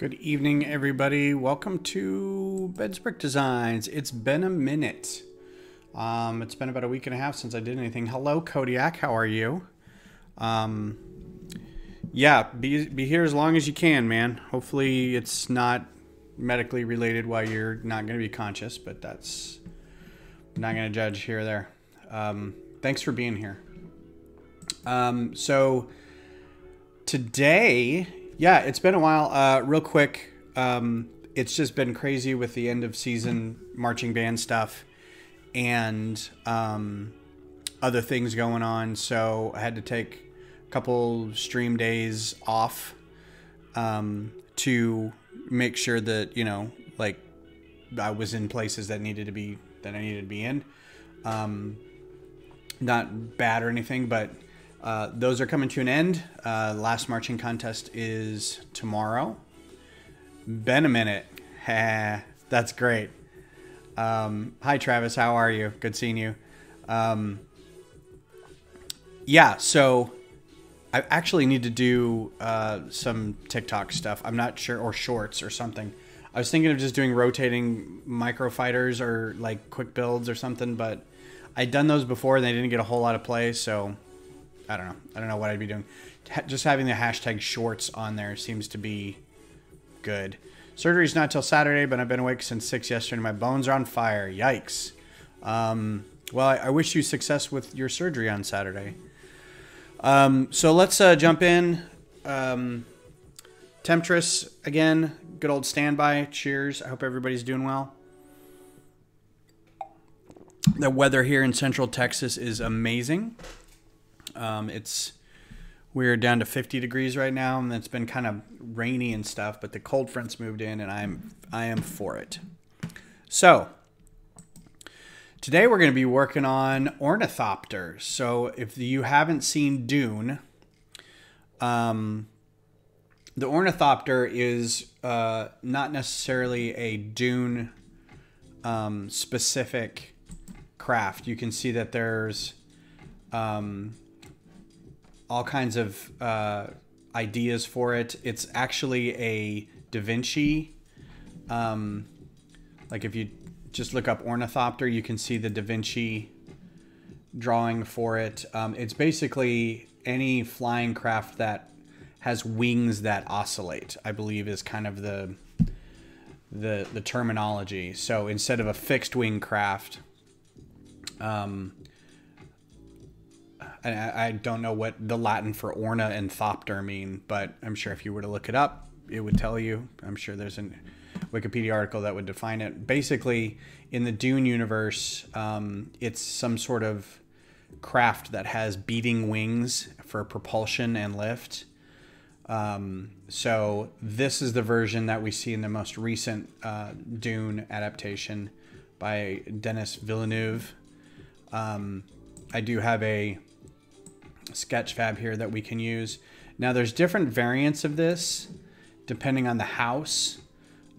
Good evening, everybody. Welcome to Ben's Brick Designs. It's been a minute. It's been about a week and a half since I did anything. Hello, Kodiak. How are you? Yeah, be here as long as you can, man. Hopefully it's not medically related while you're not going to be conscious, but that's... I'm not going to judge here or there. Thanks for being here. So today... Yeah, it's been a while. Real quick, it's just been crazy with the end of season marching band stuff and other things going on. So I had to take a couple stream days off to make sure that, you know, like I was in places that I needed to be in. Not bad or anything, but. Those are coming to an end. Last marching contest is tomorrow. Been a minute. That's great. Hi, Travis. How are you? Good seeing you. Yeah, so I actually need to do some TikTok stuff. I'm not sure, or shorts or something. I was thinking of just doing rotating micro fighters or like quick builds or something, but I'd done those before and they didn't get a whole lot of play, so... I don't know. I don't know what I'd be doing. Just having the hashtag shorts on there seems to be good. Surgery's not till Saturday, but I've been awake since 6 yesterday. And my bones are on fire. Yikes. Well, I wish you success with your surgery on Saturday. So let's jump in. Temptress, again, good old standby. Cheers. I hope everybody's doing well. The weather here in Central Texas is amazing. We're down to 50 degrees right now, and it's been kind of rainy and stuff, but the cold front's moved in, and I am for it. So today we're going to be working on ornithopters. So if you haven't seen Dune, the ornithopter is not necessarily a Dune specific craft. You can see that there's all kinds of ideas for it. It's actually a Da Vinci. Like if you just look up ornithopter, you can see the Da Vinci drawing for it. It's basically any flying craft that has wings that oscillate, I believe, is kind of the terminology. So instead of a fixed wing craft, I don't know what the Latin for orna and thopter mean, but I'm sure if you were to look it up, it would tell you. I'm sure there's a Wikipedia article that would define it. Basically, in the Dune universe, it's some sort of craft that has beating wings for propulsion and lift. So this is the version that we see in the most recent Dune adaptation by Denis Villeneuve. I do have a Sketchfab here that we can use. Now there's different variants of this depending on the house.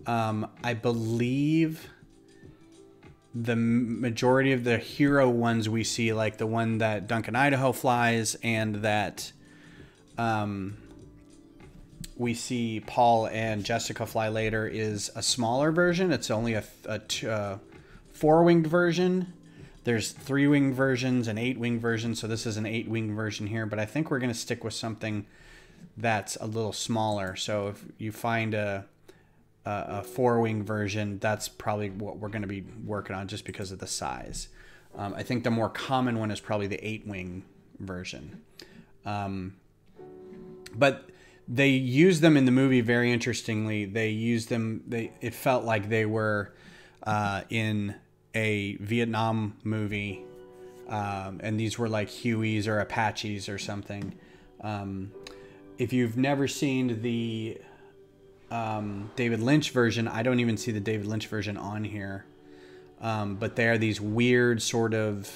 I believe the majority of the hero ones we see, like the one that Duncan Idaho flies and that we see Paul and Jessica fly later, is a smaller version. It's only a four-winged version. There's 3-wing versions and 8-wing versions, so this is an 8-wing version here. But I think we're going to stick with something that's a little smaller. So if you find a 4-wing version, that's probably what we're going to be working on just because of the size. I think the more common one is probably the 8-wing version. But they use them in the movie very interestingly. They use them. It felt like they were in a Vietnam movie, and these were like Hueys or Apaches or something. If you've never seen the David Lynch version, I don't even see the David Lynch version on here, but they are these weird sort of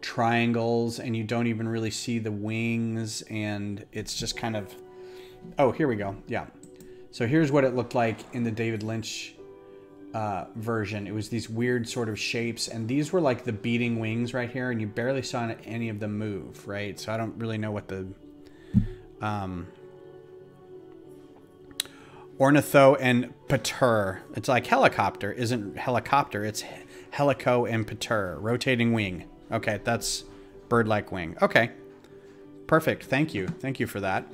triangles, and you don't even really see the wings, and it's just kind of... Oh, here we go. Yeah. So here's what it looked like in the David Lynch version. It was these weird sort of shapes, and these were like the beating wings right here, and you barely saw any of them move, right? So I don't really know what the Ornitho and Pater. It's like helicopter. Isn't helicopter. It's helico and pater. Rotating wing. Okay, that's bird-like wing. Okay. Perfect. Thank you. Thank you for that.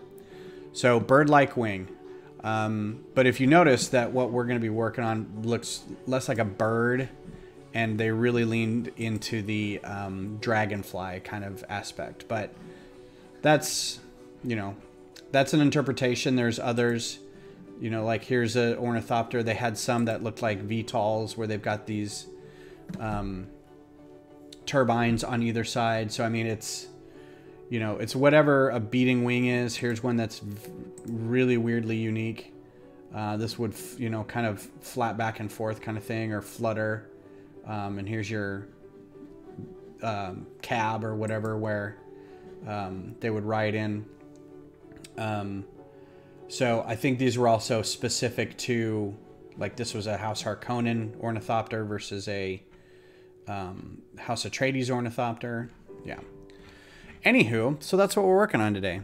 So bird-like wing. But if you notice that what we're going to be working on looks less like a bird, and they really leaned into the dragonfly kind of aspect. But that's, you know, that's an interpretation. There's others, you know, like here's an ornithopter. They had some that looked like VTOLs where they've got these turbines on either side. So, I mean, it's, you know, it's whatever a beating wing is. Here's one that's really weirdly unique. This would, you know, kind of flap back and forth kind of thing, or flutter. And here's your cab or whatever where they would ride in. So I think these were also specific to, like, this was a House Harkonnen ornithopter versus a House Atreides ornithopter. Yeah. Anywho, so that's what we're working on today.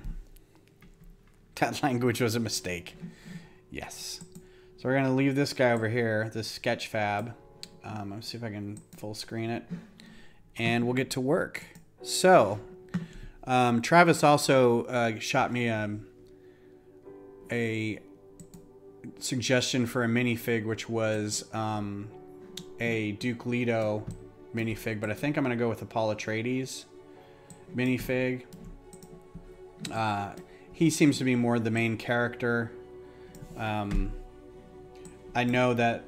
That language was a mistake. Yes. So we're going to leave this guy over here, this Sketchfab. I'll see if I can full screen it. And we'll get to work. So, Travis also shot me a suggestion for a minifig, which was a Duke Leto minifig. But I think I'm going to go with the Paul Atreides minifig. He seems to be more the main character. I know that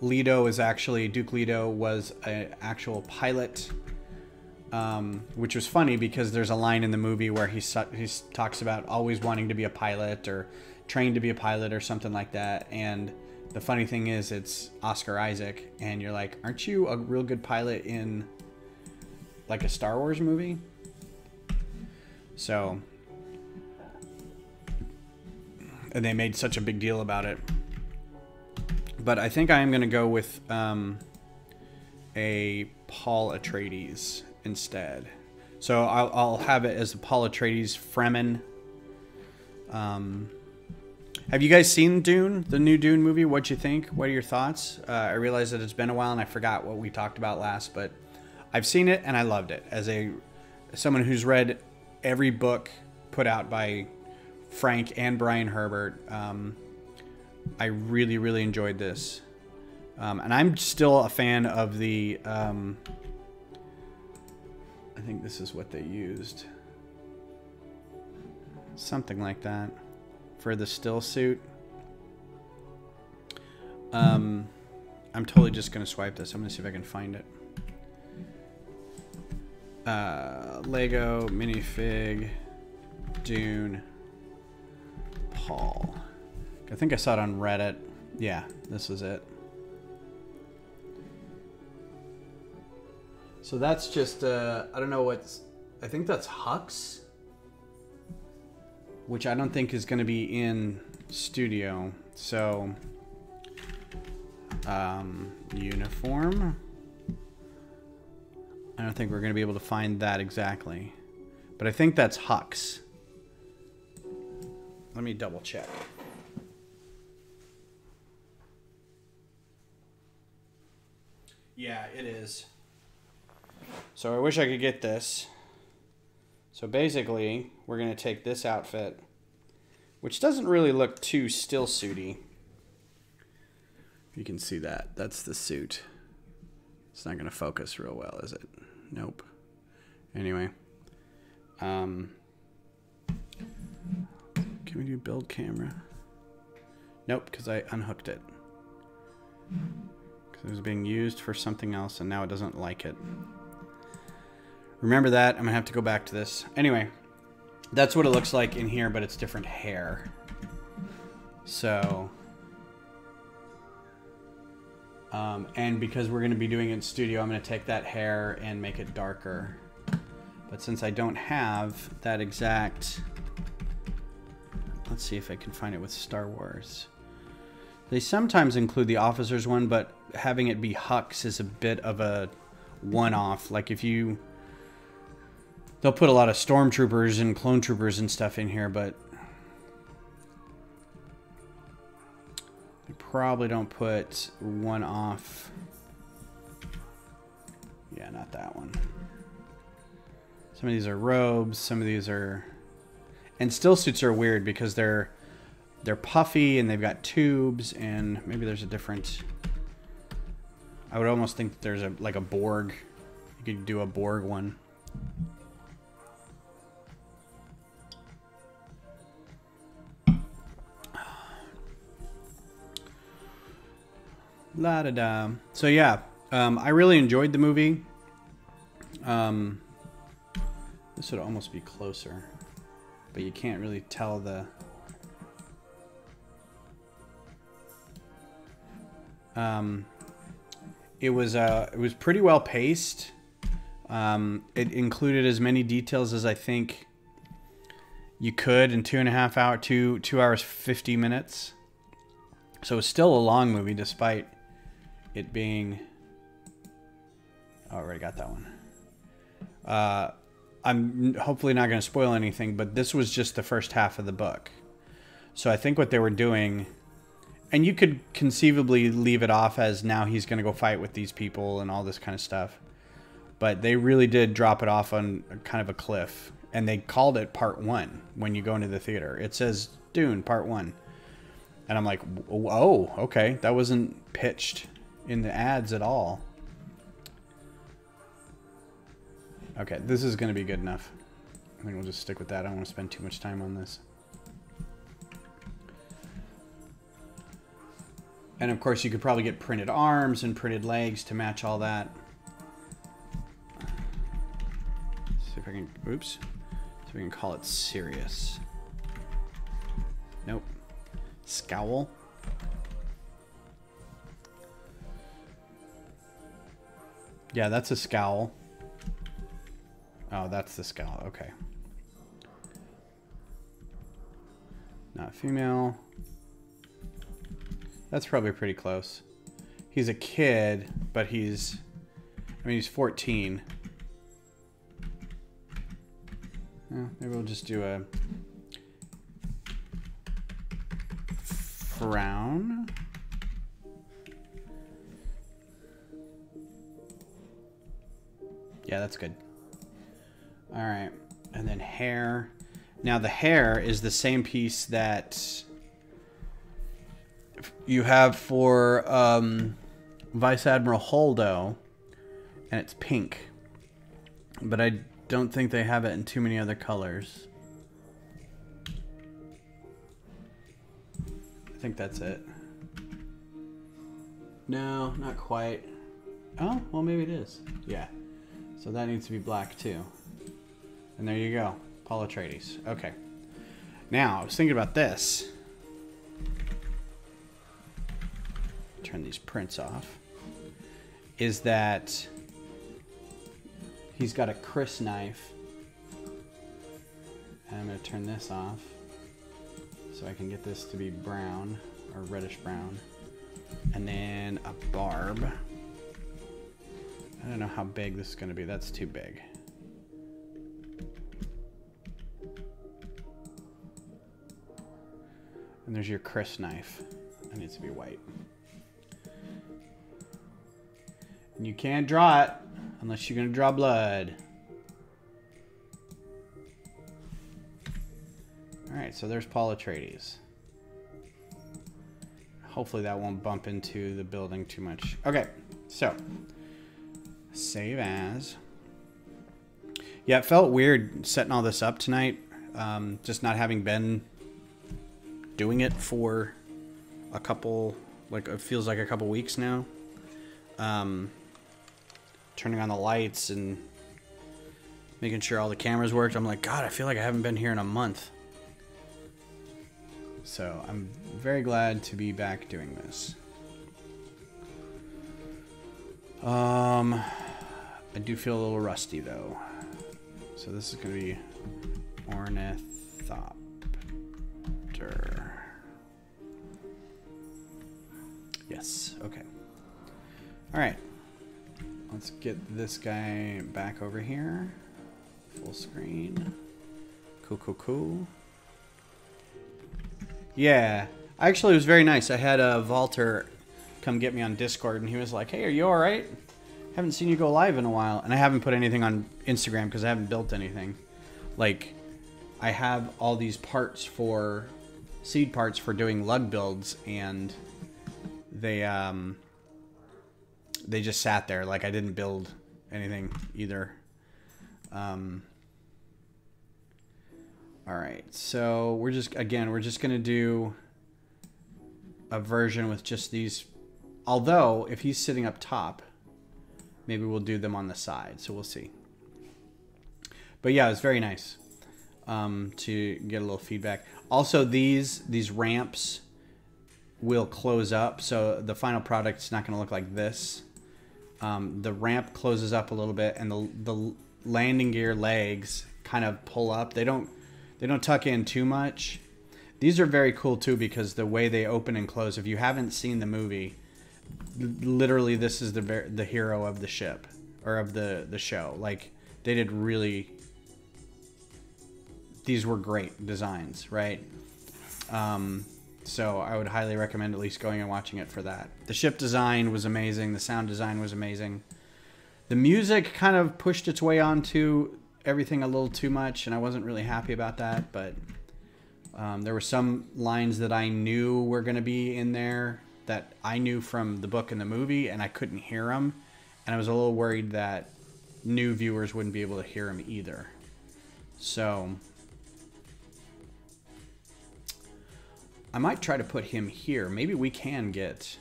Leto is actually, Duke Leto was an actual pilot, which was funny because there's a line in the movie where he talks about always wanting to be a pilot or trained to be a pilot or something like that. And the funny thing is, it's Oscar Isaac, and you're like, aren't you a real good pilot in like a Star Wars movie? So, and they made such a big deal about it. But I think I am going to go with a Paul Atreides instead. So I'll have it as the Paul Atreides Fremen. Have you guys seen Dune, the new Dune movie? What'd you think? What are your thoughts? I realize that it's been a while and I forgot what we talked about last, but I've seen it and I loved it. As someone who's read every book put out by Frank and Brian Herbert, I really, really enjoyed this. And I'm still a fan of the, I think this is what they used. Something like that for the still suit. I'm totally just going to swipe this. I'm going to see if I can find it. Lego, minifig, Dune, Paul. I think I saw it on Reddit. Yeah, this is it. So that's just, I don't know what's, I think that's Hux, which I don't think is going to be in studio. So, uniform. I don't think we're going to be able to find that exactly, but I think that's Hux. Let me double check. Yeah, it is. So I wish I could get this. So basically, we're going to take this outfit, which doesn't really look too still suity. You can see that. That's the suit. It's not going to focus real well, is it? Nope. Anyway. Can we do build camera? Nope, because I unhooked it. It was being used for something else, and now it doesn't like it. Remember that. I'm going to have to go back to this. Anyway, that's what it looks like in here, but it's different hair. So, and because we're going to be doing it in studio, I'm going to take that hair and make it darker. But since I don't have that exact, let's see if I can find it with Star Wars. They sometimes include the officer's one, but having it be Hux is a bit of a one-off. Like if you, they'll put a lot of stormtroopers and clone troopers and stuff in here, but You probably don't put one off. Yeah, not that one. Some of these are robes, some of these are... And still suits are weird because they're puffy and they've got tubes, and maybe there's a different... I would almost think that there's a, like a Borg. You could do a Borg one. La-da-da. So yeah, I really enjoyed the movie. This would almost be closer, but you can't really tell the... It was pretty well paced. It included as many details as I think you could in 2.5 hours, 2 hours 50 minutes. So it's still a long movie despite it being... Oh, I already got that one. I'm hopefully not going to spoil anything, but this was just the first half of the book. So I think what they were doing, and you could conceivably leave it off as now he's going to go fight with these people and all this kind of stuff, but they really did drop it off on kind of a cliff, and they called it Part 1. When you go into the theater, it says Dune Part 1, and I'm like, oh, okay, that wasn't pitched in the ads at all. Okay, this is going to be good enough. I think we'll just stick with that. I don't want to spend too much time on this. And of course, you could probably get printed arms and printed legs to match all that. See if I can... Oops. See if we can call it Sirius. Nope. Scowl. Yeah, that's a scowl. Oh, that's the scowl. Okay. Not female. That's probably pretty close. He's a kid, but he's... I mean, he's 14. Yeah, maybe we'll just do a... frown. Yeah, that's good. All right, and then hair. Now the hair is the same piece that you have for Vice Admiral Holdo, and it's pink. But I don't think they have it in too many other colors. I think that's it. No, not quite. Oh, well, maybe it is. Yeah, so that needs to be black too. And there you go, Paul Atreides. Okay. Now, I was thinking about this. Turn these prints off. Is that he's got a Kris knife. And I'm going to turn this off so I can get this to be brown or reddish brown. And then a barb. I don't know how big this is going to be. That's too big. And there's your Kris knife. It needs to be white. And you can't draw it unless you're going to draw blood. Alright, so there's Paul Atreides. Hopefully that won't bump into the building too much. Okay, so. Save as. Yeah, it felt weird setting all this up tonight. Just not having been... doing it for a couple, like it feels like a couple weeks now. Turning on the lights and making sure all the cameras worked. I'm like, God, I feel like I haven't been here in a month. So I'm very glad to be back doing this. I do feel a little rusty though. So this is gonna be ornithop. Yes, okay. Alright. Let's get this guy back over here. Full screen. Cool. Yeah. Actually, it was very nice. I had Walter come get me on Discord, and he was like, hey, are you all right? Haven't seen you go live in a while. And I haven't put anything on Instagram because I haven't built anything. Like, I have all these parts for... seed parts for doing lug builds, and they just sat there. Like, I didn't build anything either. All right, so we're just, again, we're just gonna do a version with just these, although if he's sitting up top, maybe we'll do them on the side, so we'll see. But yeah, it was very nice to get a little feedback. Also, these ramps will close up, so the final product's not going to look like this. The ramp closes up a little bit, and the landing gear legs kind of pull up. They don't tuck in too much. These are very cool too because the way they open and close. If you haven't seen the movie, literally this is the hero of the ship or of the show. Like, they did really. These were great designs, right? So I would highly recommend at least going and watching it for that. The ship design was amazing. The sound design was amazing. The music kind of pushed its way onto everything a little too much, and I wasn't really happy about that, but there were some lines that I knew were going to be in there that I knew from the book and the movie, and I couldn't hear them, and I was a little worried that new viewers wouldn't be able to hear them either. So... I might try to put him here. Maybe we can get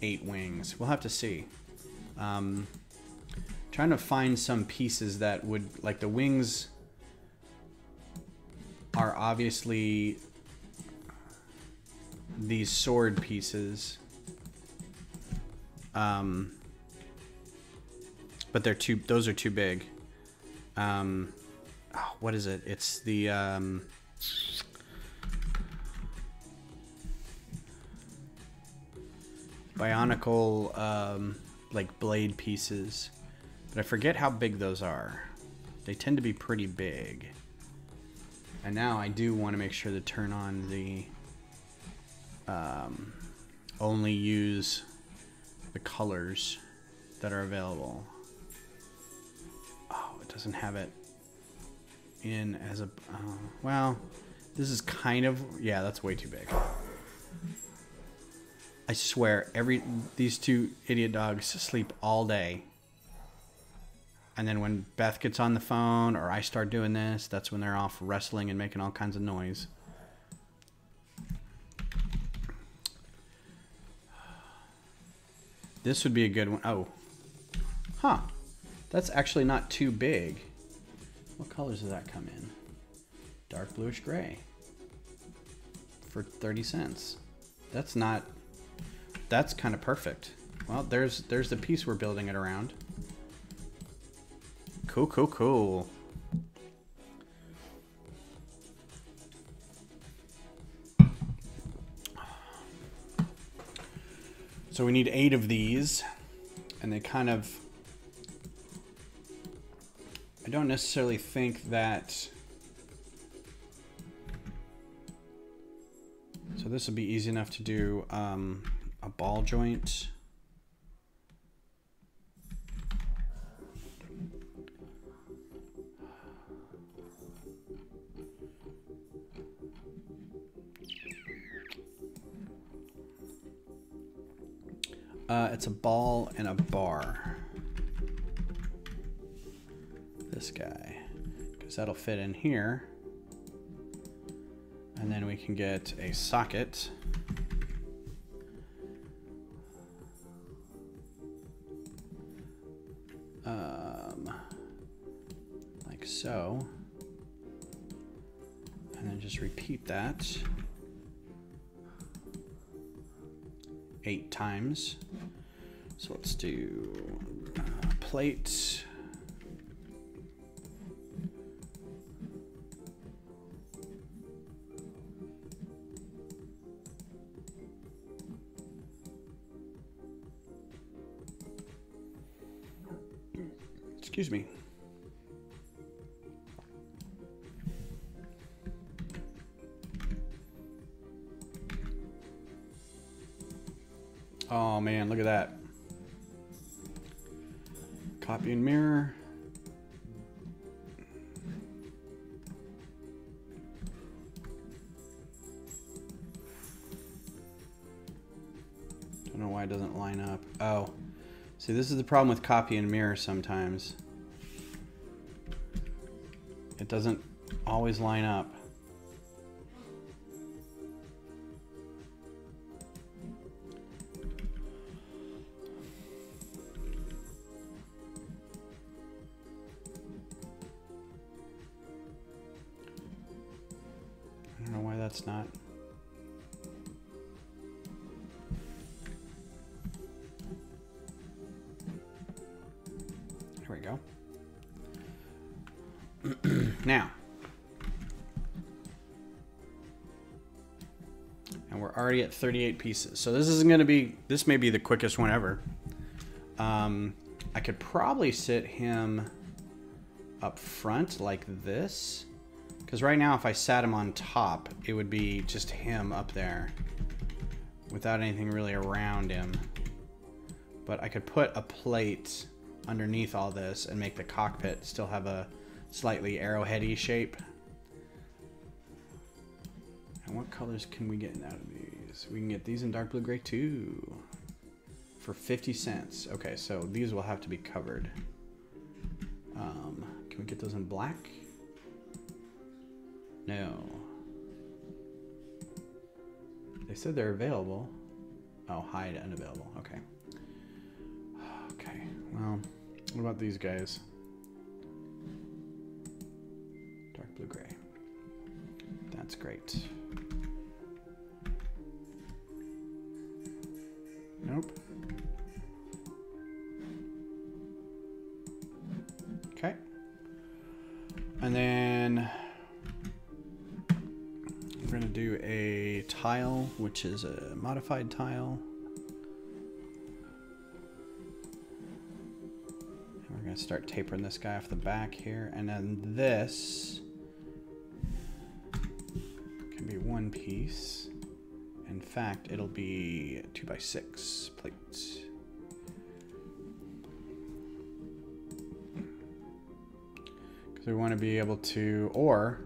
8 wings. We'll have to see. Trying to find some pieces that would... Like, the wings are obviously these sword pieces. But they're too... Those are too big. Oh, what is it? It's the... Bionicle, like, blade pieces. But I forget how big those are. They tend to be pretty big. And now I do want to make sure to turn on the... only use the colors that are available. Oh, it doesn't have it in as a... well, this is kind of... Yeah, that's way too big. I swear, these two idiot dogs sleep all day. And then when Beth gets on the phone or I start doing this, that's when they're off wrestling and making all kinds of noise. This would be a good one. Oh. Huh. That's actually not too big. What colors does that come in? Dark bluish gray. For 30 cents. That's not... That's kind of perfect. Well, there's the piece we're building it around. Cool, cool, cool. So we need 8 of these, and they kind of... I don't necessarily think that... So this will be easy enough to do... a ball joint. It's a ball and a bar. This guy, because that'll fit in here. And then we can get a socket. Like so, and then just repeat that 8 times. So let's do plates. Excuse me. Oh man, look at that. Copy and mirror. Don't know why it doesn't line up. Oh, see, this is the problem with copy and mirror sometimes. It doesn't always line up. I don't know why that's not. Here we go. Now, and we're already at 38 pieces, so this isn't going to be, this may be the quickest one ever. I could probably sit him up front like this, because right now if I sat him on top, it would be just him up there without anything really around him. But I could put a plate underneath all this and make the cockpit still have a slightly arrowheady shape. And what colors can we get out of these? We can get these in dark blue gray too for 50 cents. Okay, so these will have to be covered. Can we get those in black? No, they said they're available. Oh, hide unavailable. Okay, okay, well, what about these guys? Blue gray. That's great. Nope. Okay. And then we're going to do a tile, which is a modified tile. And we're going to start tapering this guy off the back here. And then this be one piece. In fact, it'll be 2x6 plates. Because we want to be able to, or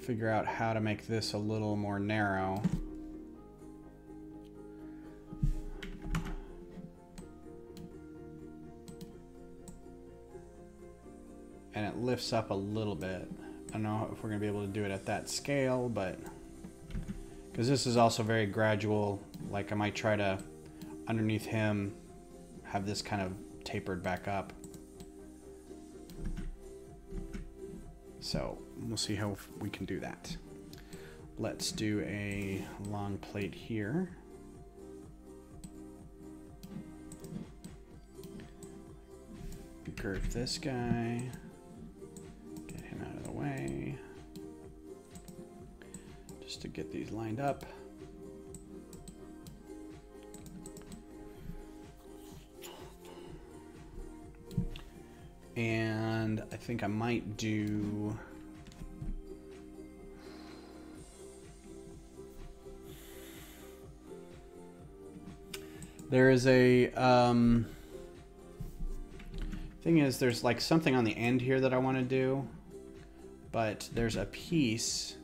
figure out how to make this a little more narrow. And it lifts up a little bit. I don't know if we're gonna be able to do it at that scale, but because this is also very gradual, like I might try to underneath him have this kind of tapered back up. So we'll see how we can do that. Let's do a long plate here. Curve this guy. Way, just to get these lined up. And I think I might do, there is a thing is, there's like something on the end here that I want to do. But there's a piece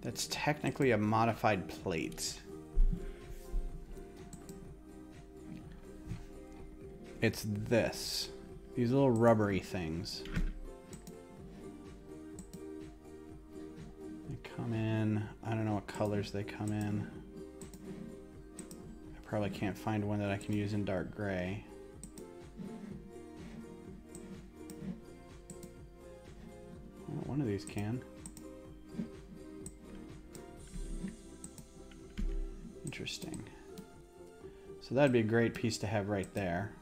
that's technically a modified plate. It's this. These little rubbery things. They come in. I don't know what colors they come in. I probably can't find one that I can use in dark gray. One of these can. Interesting. So that'd be a great piece to have right there.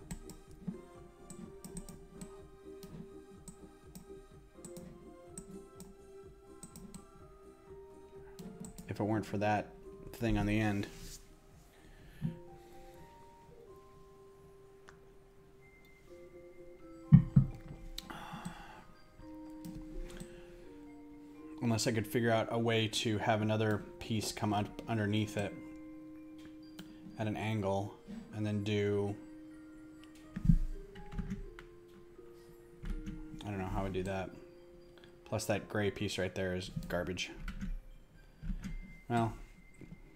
If it weren't for that thing on the end. unless I could figure out a way to have another piece come up underneath it at an angle and then do, I don't know how I do that. Plus that gray piece right there is garbage. Well,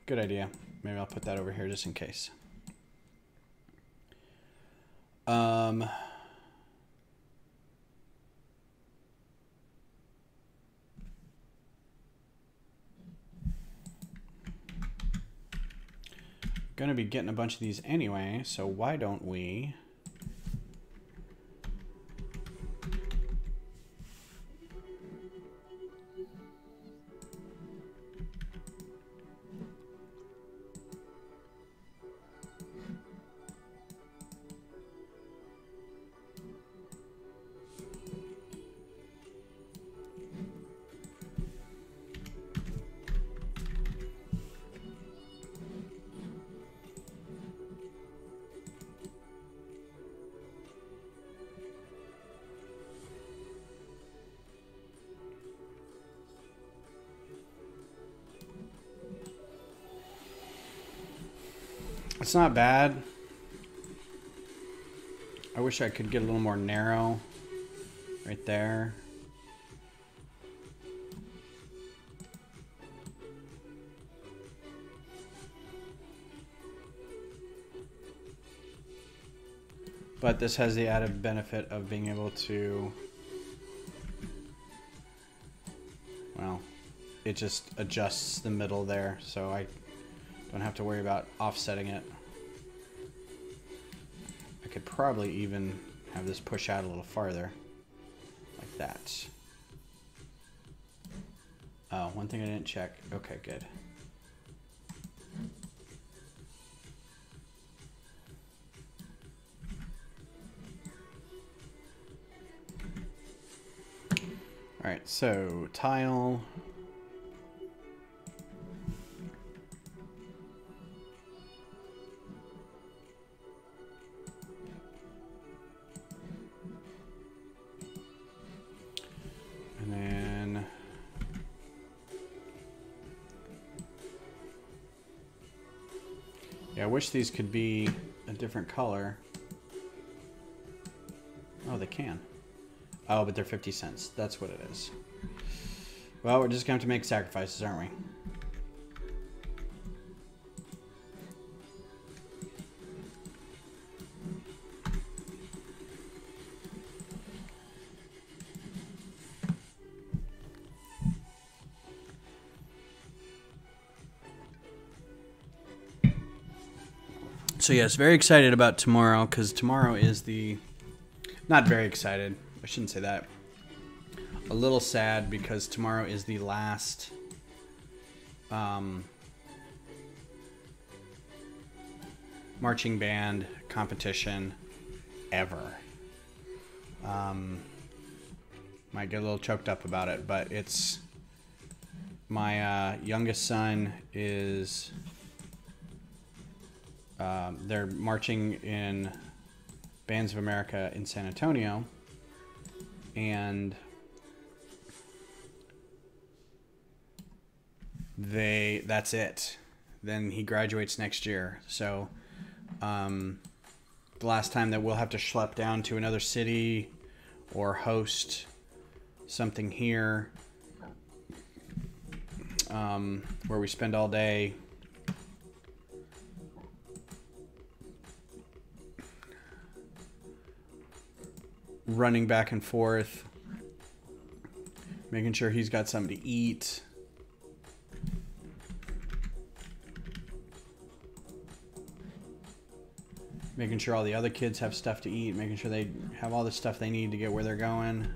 good idea. Maybe I'll put that over here just in case. Gonna be getting a bunch of these anyway, so why don't we It's not bad. I wish I could get a little more narrow right there. But this has the added benefit of being able to, well, it just adjusts the middle there, so I don't have to worry about offsetting it. I could probably even have this push out a little farther, like that. Oh, one thing I didn't check. Okay, good. All right, so tile. I wish these could be a different color. Oh, they can. Oh, but they're 50 cents. That's what it is. Well, we're just going to have to make sacrifices, aren't we? So yes, very excited about tomorrow, because tomorrow is the, not very excited, I shouldn't say that, a little sad, because tomorrow is the last marching band competition ever. Might get a little choked up about it, but it's, my youngest son is, they're marching in Bands of America in San Antonio, and that's it. Then he graduates next year. So the last time that we'll have to schlep down to another city or host something here where we spend all day. Running back and forth, making sure he's got something to eat. Making sure all the other kids have stuff to eat, making sure they have all the stuff they need to get where they're going.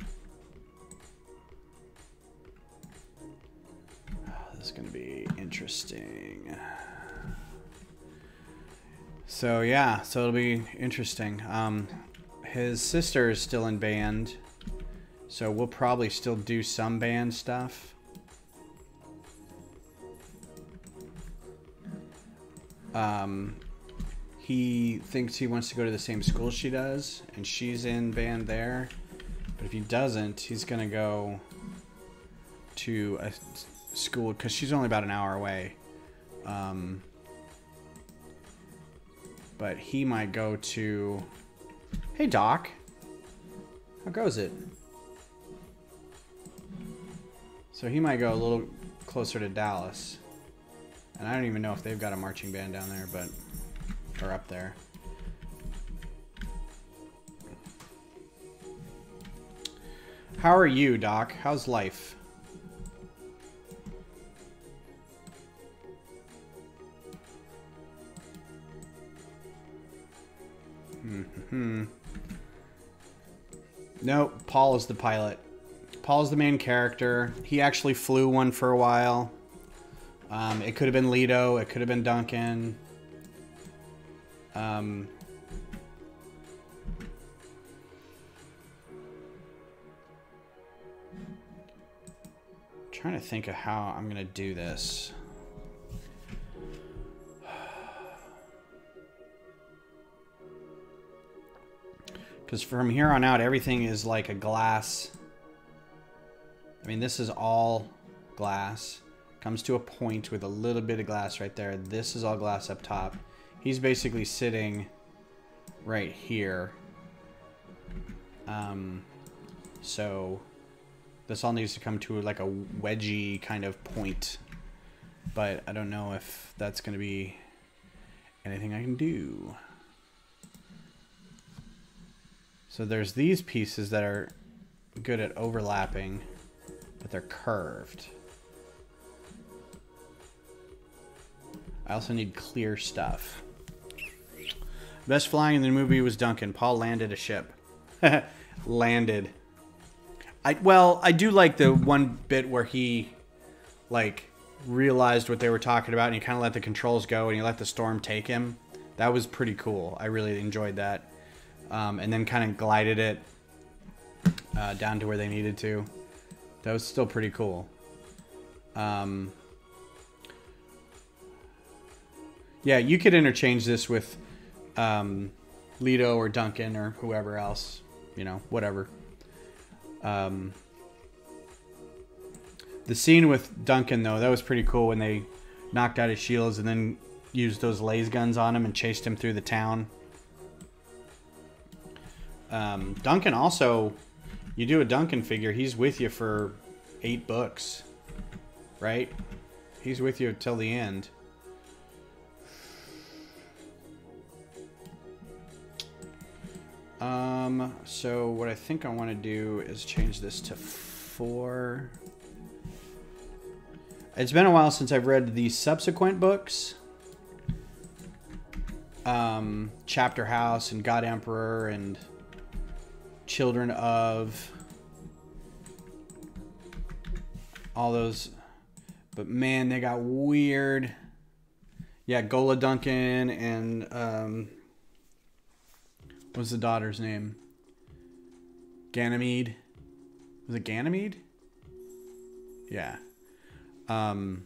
Oh, this is gonna be interesting. So yeah, so it'll be interesting. His sister is still in band, so we'll probably still do some band stuff. He thinks he wants to go to the same school she does, and she's in band there. But if he doesn't, he's gonna go to a school because she's only about an hour away. But he might go to... Hey, Doc. How goes it? So he might go a little closer to Dallas. And I don't even know if they've got a marching band down there, but... Or up there. How are you, Doc? How's life? Nope, Paul is the pilot. Paul's the main character. He actually flew one for a while. It could have been Leto. It could have been Duncan. Trying to think of how I'm gonna do this. Because from here on out, everything is like a glass. I mean, this is all glass. Comes to a point with a little bit of glass right there. This is all glass up top. He's basically sitting right here. So this all needs to come to like a wedgy kind of point. But I don't know if that's going to be anything I can do. So there's these pieces that are good at overlapping, but they're curved. I also need clear stuff. Best flying in the movie was Duncan. Paul landed a ship. Landed. Well, I do like the one bit where he like realized what they were talking about and he kind of let the controls go and he let the storm take him. That was pretty cool. I really enjoyed that. And then kind of glided it down to where they needed to. That was still pretty cool. Yeah, you could interchange this with Leto or Duncan or whoever else, you know, whatever. The scene with Duncan, though, that was pretty cool when they knocked out his shields and then used those laser guns on him and chased him through the town. Duncan also, you do a Duncan figure, he's with you for 8 books, right? He's with you till the end. So what I think I want to do is change this to 4. It's been a while since I've read the subsequent books. Chapter House and God Emperor and Children of, all those, but man, they got weird. Yeah, Gola Duncan and what was the daughter's name? Ganymede. Was it Ganymede? Yeah. The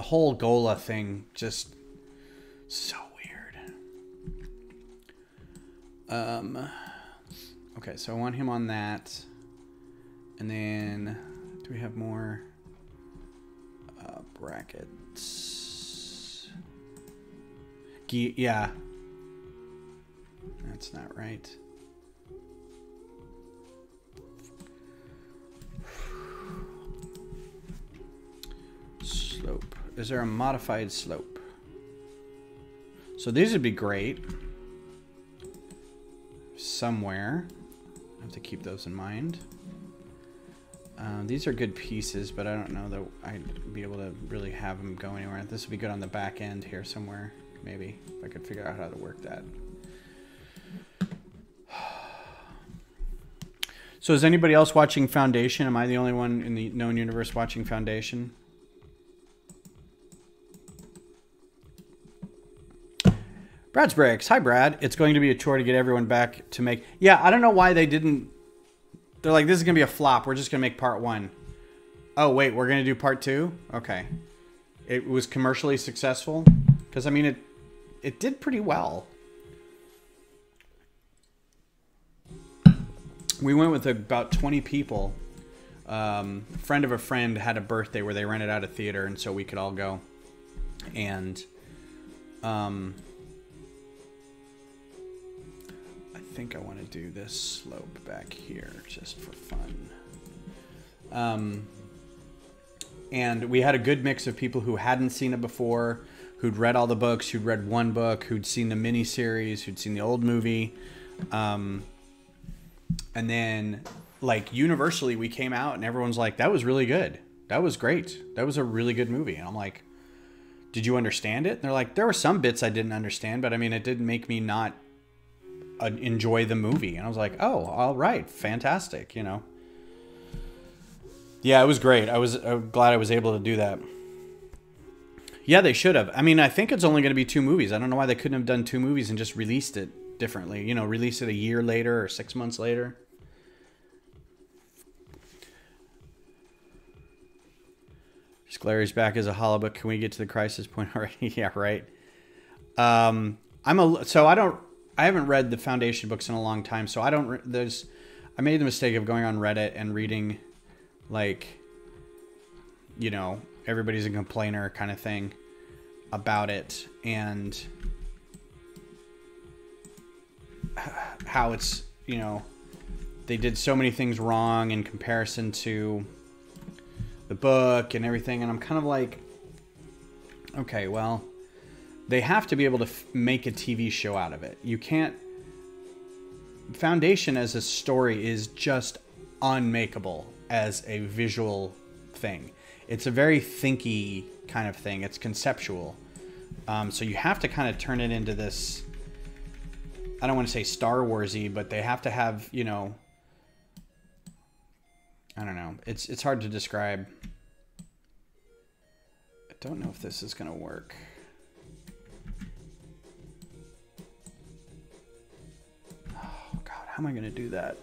whole Gola thing just so weird. Okay, so I want him on that. And then, do we have more brackets? Yeah. That's not right. Slope. Is there a modified slope? So these would be great. Somewhere. I have to keep those in mind. These are good pieces, but I don't know that I'd be able to really have them go anywhere. This would be good on the back end here somewhere, maybe, if I could figure out how to work that. So is anybody else watching Foundation? Am I the only one in the known universe watching Foundation? Brad's Bricks. Hi, Brad. It's going to be a chore to get everyone back to make... Yeah, I don't know why they didn't... They're like, this is going to be a flop. We're just going to make part 1. Oh, wait. We're going to do part 2? Okay. It was commercially successful? Because, I mean, it did pretty well. We went with about 20 people friend of a friend had a birthday where they rented out a theater, and so we could all go. And I think I want to do this slope back here just for fun. And we had a good mix of people who hadn't seen it before, who'd read all the books, who'd read one book, who'd seen the miniseries, who'd seen the old movie. And then, like, universally, we came out and everyone's like, that was really good. That was great. That was a really good movie. And I'm like, did you understand it? And they're like, there were some bits I didn't understand, but I mean, it didn't make me not enjoy the movie. And I was like, oh, all right. Fantastic. You know? Yeah, it was great. I'm glad I was able to do that. Yeah, they should have. I mean, I think it's only going to be 2 movies. I don't know why they couldn't have done 2 movies and just released it differently. You know, release it a year later or 6 months later. Scaler's back as a hollow, but can we get to the crisis point already? Yeah, right. I haven't read the Foundation books in a long time, so I don't. I made the mistake of going on Reddit and reading, like, you know, everybody's a complainer kind of thing about it, and how it's, you know, they did so many things wrong in comparison to the book and everything. And I'm kind of like, okay, well, they have to be able to make a TV show out of it. You can't. Foundation as a story is just unmakeable as a visual thing. It's a very thinky kind of thing. It's conceptual. So you have to kind of turn it into this, I don't want to say Star Wars-y, but they have to have, you know, I don't know. It's hard to describe. I don't know if this is going to work. Oh, God, how am I going to do that?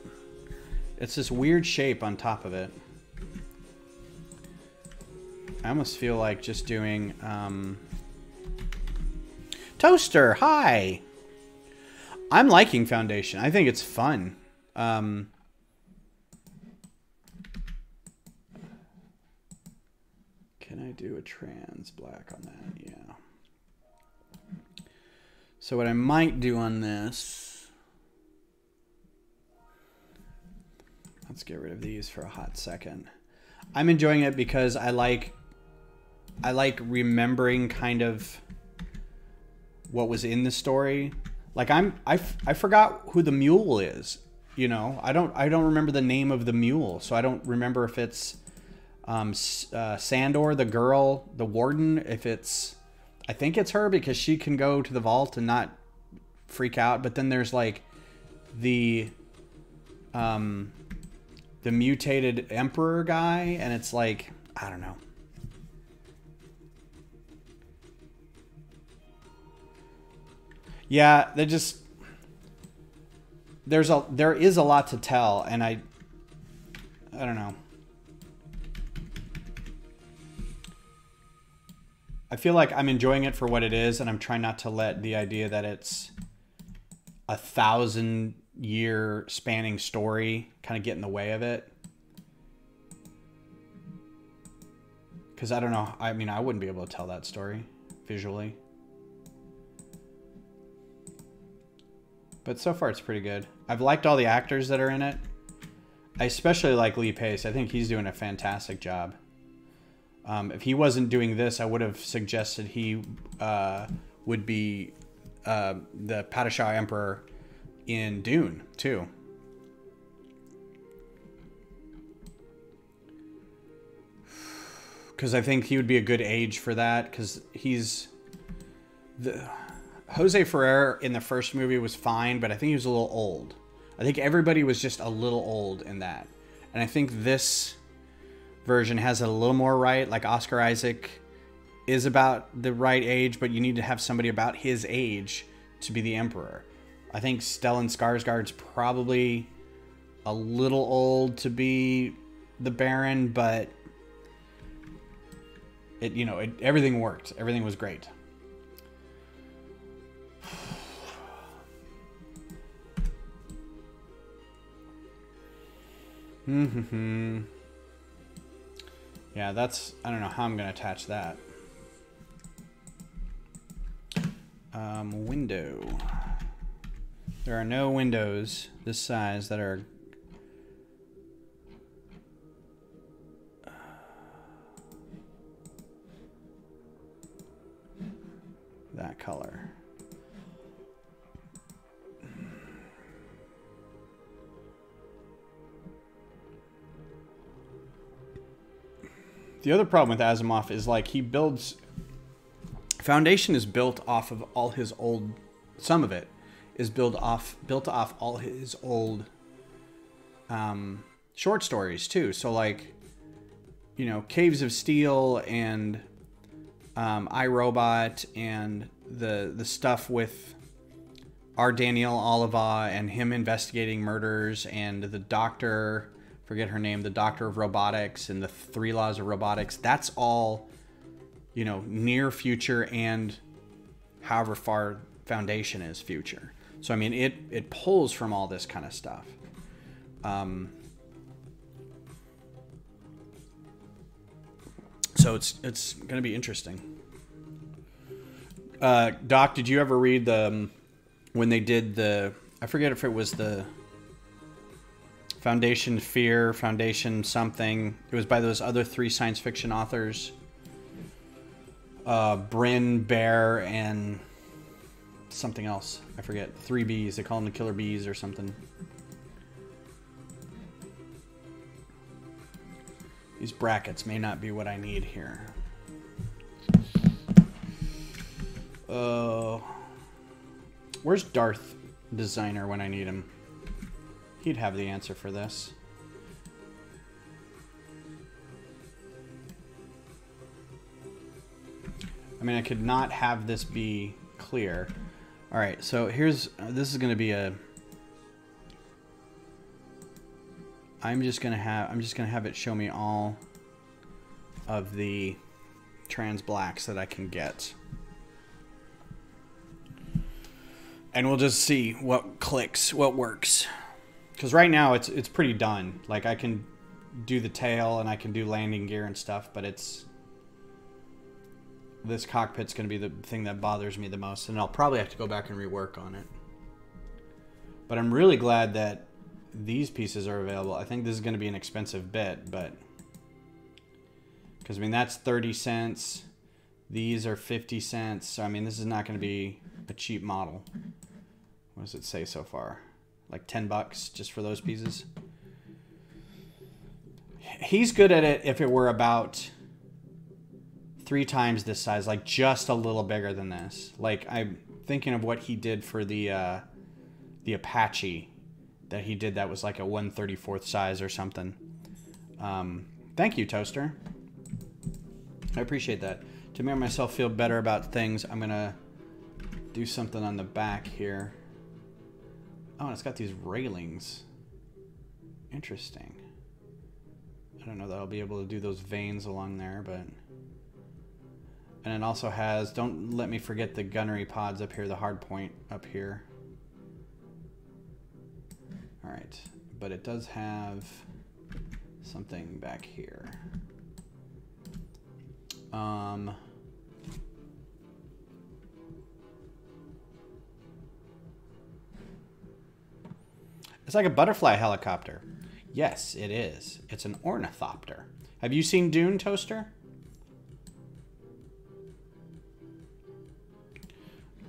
It's this weird shape on top of it. I almost feel like just doing... Toaster, hi! I'm liking Foundation. I think it's fun. Can I do a trans black on that? Yeah. So what I might do on this... Let's get rid of these for a hot second. I'm enjoying it because I like remembering kind of what was in the story. Like I forgot who the mule is, you know. I don't remember the name of the mule, so I don't remember if it's Sandor, the girl, the warden. If it's, I think it's her because she can go to the vault and not freak out. But then there's like the mutated emperor guy, and it's like, I don't know. Yeah, they just, there is a lot to tell, and I don't know. I feel like I'm enjoying it for what it is, and I'm trying not to let the idea that it's a 1,000-year spanning story kind of get in the way of it. Because I don't know, I mean, I wouldn't be able to tell that story visually. But so far, it's pretty good. I've liked all the actors that are in it. I especially like Lee Pace. I think he's doing a fantastic job. If he wasn't doing this, I would have suggested he would be the Padishah Emperor in Dune, too. Because I think he would be a good age for that. Because he's... Jose Ferrer in the first movie was fine, but I think he was a little old. I think everybody was just a little old in that. And I think this version has it a little more right. Like Oscar Isaac is about the right age, but you need to have somebody about his age to be the emperor. I think Stellan Skarsgård's probably a little old to be the Baron, but it, you know, everything worked. Everything was great. Yeah, that's... I don't know how I'm going to attach that. Window. There are no windows this size that are... that color. The other problem with Asimov is, like, he builds... Foundation is built off of all his old... Some of it is built off all his old short stories, too. So, like, you know, Caves of Steel and I, Robot and the stuff with our Daniel Oliva and him investigating murders and the doctor... forget her name, the Doctor of Robotics and the 3 Laws of Robotics. That's all, you know, near future and however far Foundation is future. So, I mean, it pulls from all this kind of stuff. So it's going to be interesting. Doc, did you ever read the, when they did the, I forget if it was the Foundation Fear, Foundation something. It was by those other 3 science fiction authors. Bryn, Bear, and something else. I forget. 3 Bs. They call them the Killer Bees or something. These brackets may not be what I need here. Where's Darth Designer when I need him? He'd have the answer for this. I mean, I could not have this be clear. All right, so here's... this is going to be a... I'm just going to have it show me all of the trans blacks that I can get. And we'll just see what clicks, what works. Because right now it's pretty done. Like, I can do the tail and I can do landing gear and stuff, but it's... this cockpit's going to be the thing that bothers me the most, and I'll probably have to go back and rework on it. But I'm really glad that these pieces are available. I think this is going to be an expensive bit, but... because, I mean, that's 30 cents. These are 50 cents. So, I mean, this is not going to be a cheap model. What does it say so far? Like $10 just for those pieces. He's good at it if it were about 3 times this size, like just a little bigger than this. Like, I'm thinking of what he did for the Apache that he did that was like a 1/34 size or something. Thank you, Toaster. I appreciate that. To make myself feel better about things, I'm gonna do something on the back here. Oh, and it's got these railings. Interesting. I don't know that I'll be able to do those veins along there, but... and it also has... don't let me forget the gunnery pods up here, the hard point up here. All right. But it does have something back here. It's like a butterfly helicopter. Yes, it is. It's an ornithopter. Have you seen Dune, Toaster?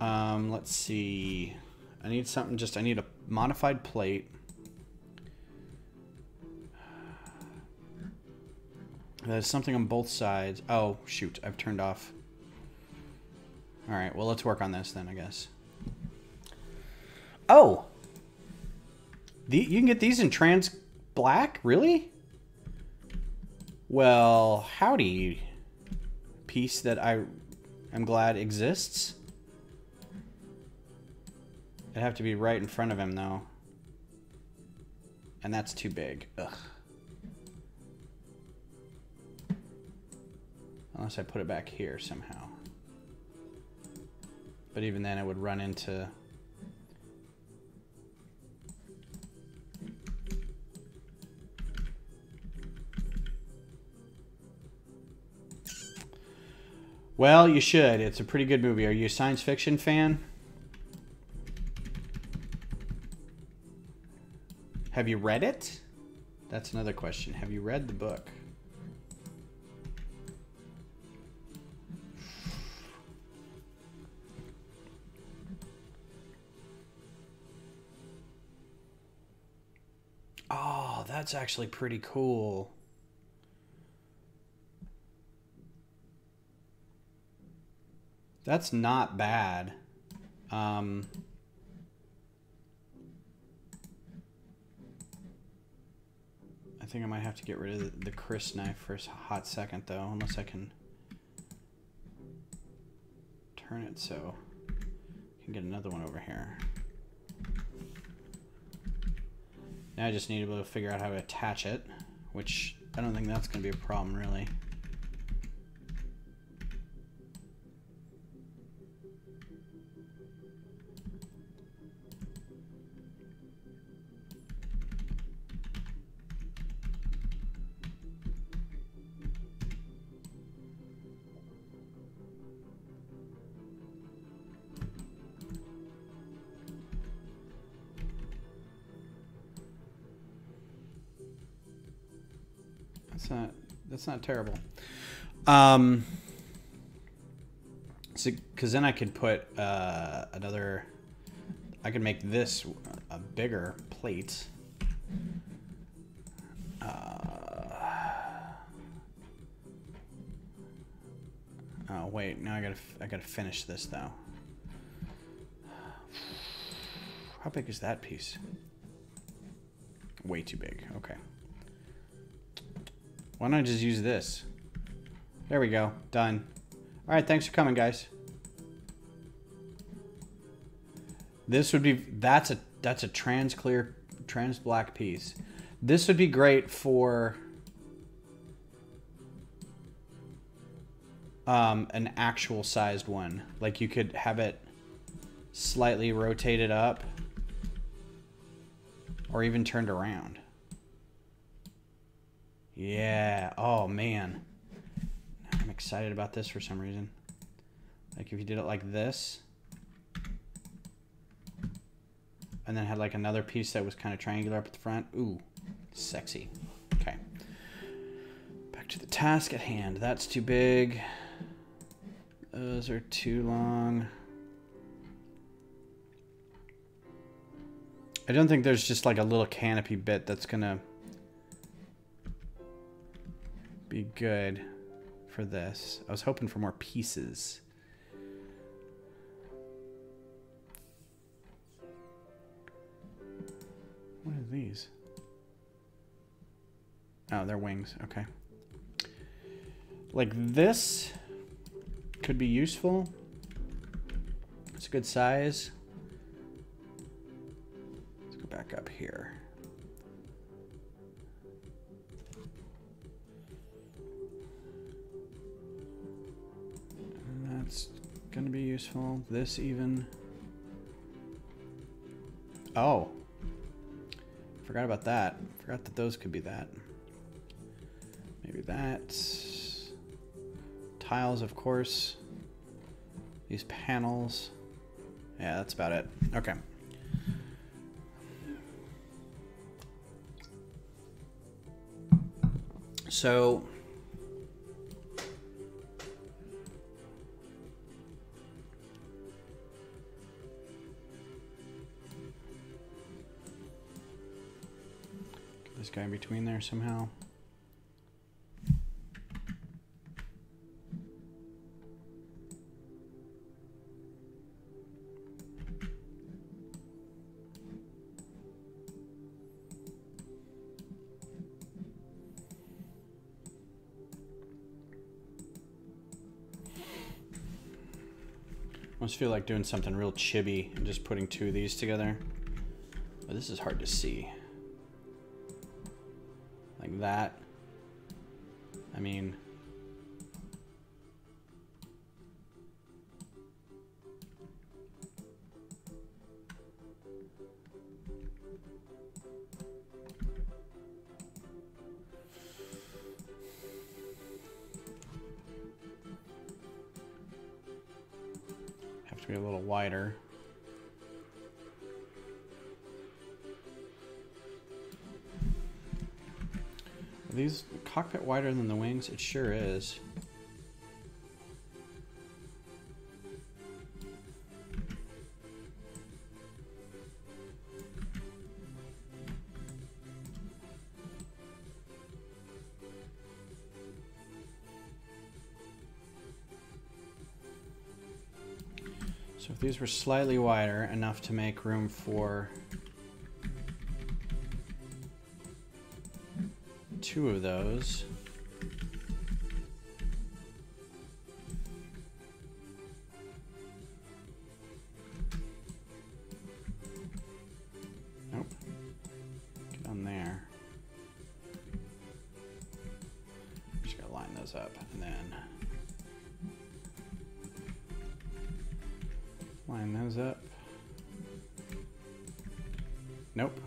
Let's see. I need something. Just I need a modified plate. There's something on both sides. Oh, shoot. I've turned off. All right. Well, let's work on this then, I guess. Oh! You can get these in trans black? Really? Well, howdy. Piece that I am glad exists. It'd have to be right in front of him, though. And that's too big. Ugh. Unless I put it back here somehow. But even then, it would run into... Well, you should. It's a pretty good movie. Are you a science fiction fan? Have you read it? That's another question. Have you read the book? Oh, that's actually pretty cool. That's not bad. I think I might have to get rid of the Kris knife for a hot second, though, unless I can turn it so I can get another one over here. Now I just need to be able to figure out how to attach it, which I don't think that's going to be a problem, really. That's not terrible. So, because then I could put another. I could make this a bigger plate. Oh wait, now I gotta finish this though. How big is that piece? Way too big. Okay. Why don't I just use this? There we go. Done. All right. Thanks for coming, guys. This would be, that's a trans clear, trans black piece. This would be great for an actual sized one. Like you could have it slightly rotated up or even turned around. Yeah. Oh, man. I'm excited about this for some reason. Like if you did it like this and then had like another piece that was kind of triangular up at the front. Ooh, sexy. Okay. Back to the task at hand. That's too big. Those are too long. I don't think there's just like a little canopy bit that's going to be good for this. I was hoping for more pieces. What are these? Oh, they're wings. Okay. Like this could be useful. It's a good size. Let's go back up here. That's going to be useful. This even. Oh. Forgot about that. Forgot that those could be that. Maybe that. Tiles, of course. These panels. Yeah, that's about it. Okay. So... this guy in between there somehow. I almost feel like doing something real chibi and just putting two of these together. But this is hard to see. Like that. I mean, to be a little wider. Are these cockpit wider than the wings? It sure is. So if these were slightly wider, enough to make room for two of those. Nope. Get on there. Just gotta line those up and then line those up. Nope.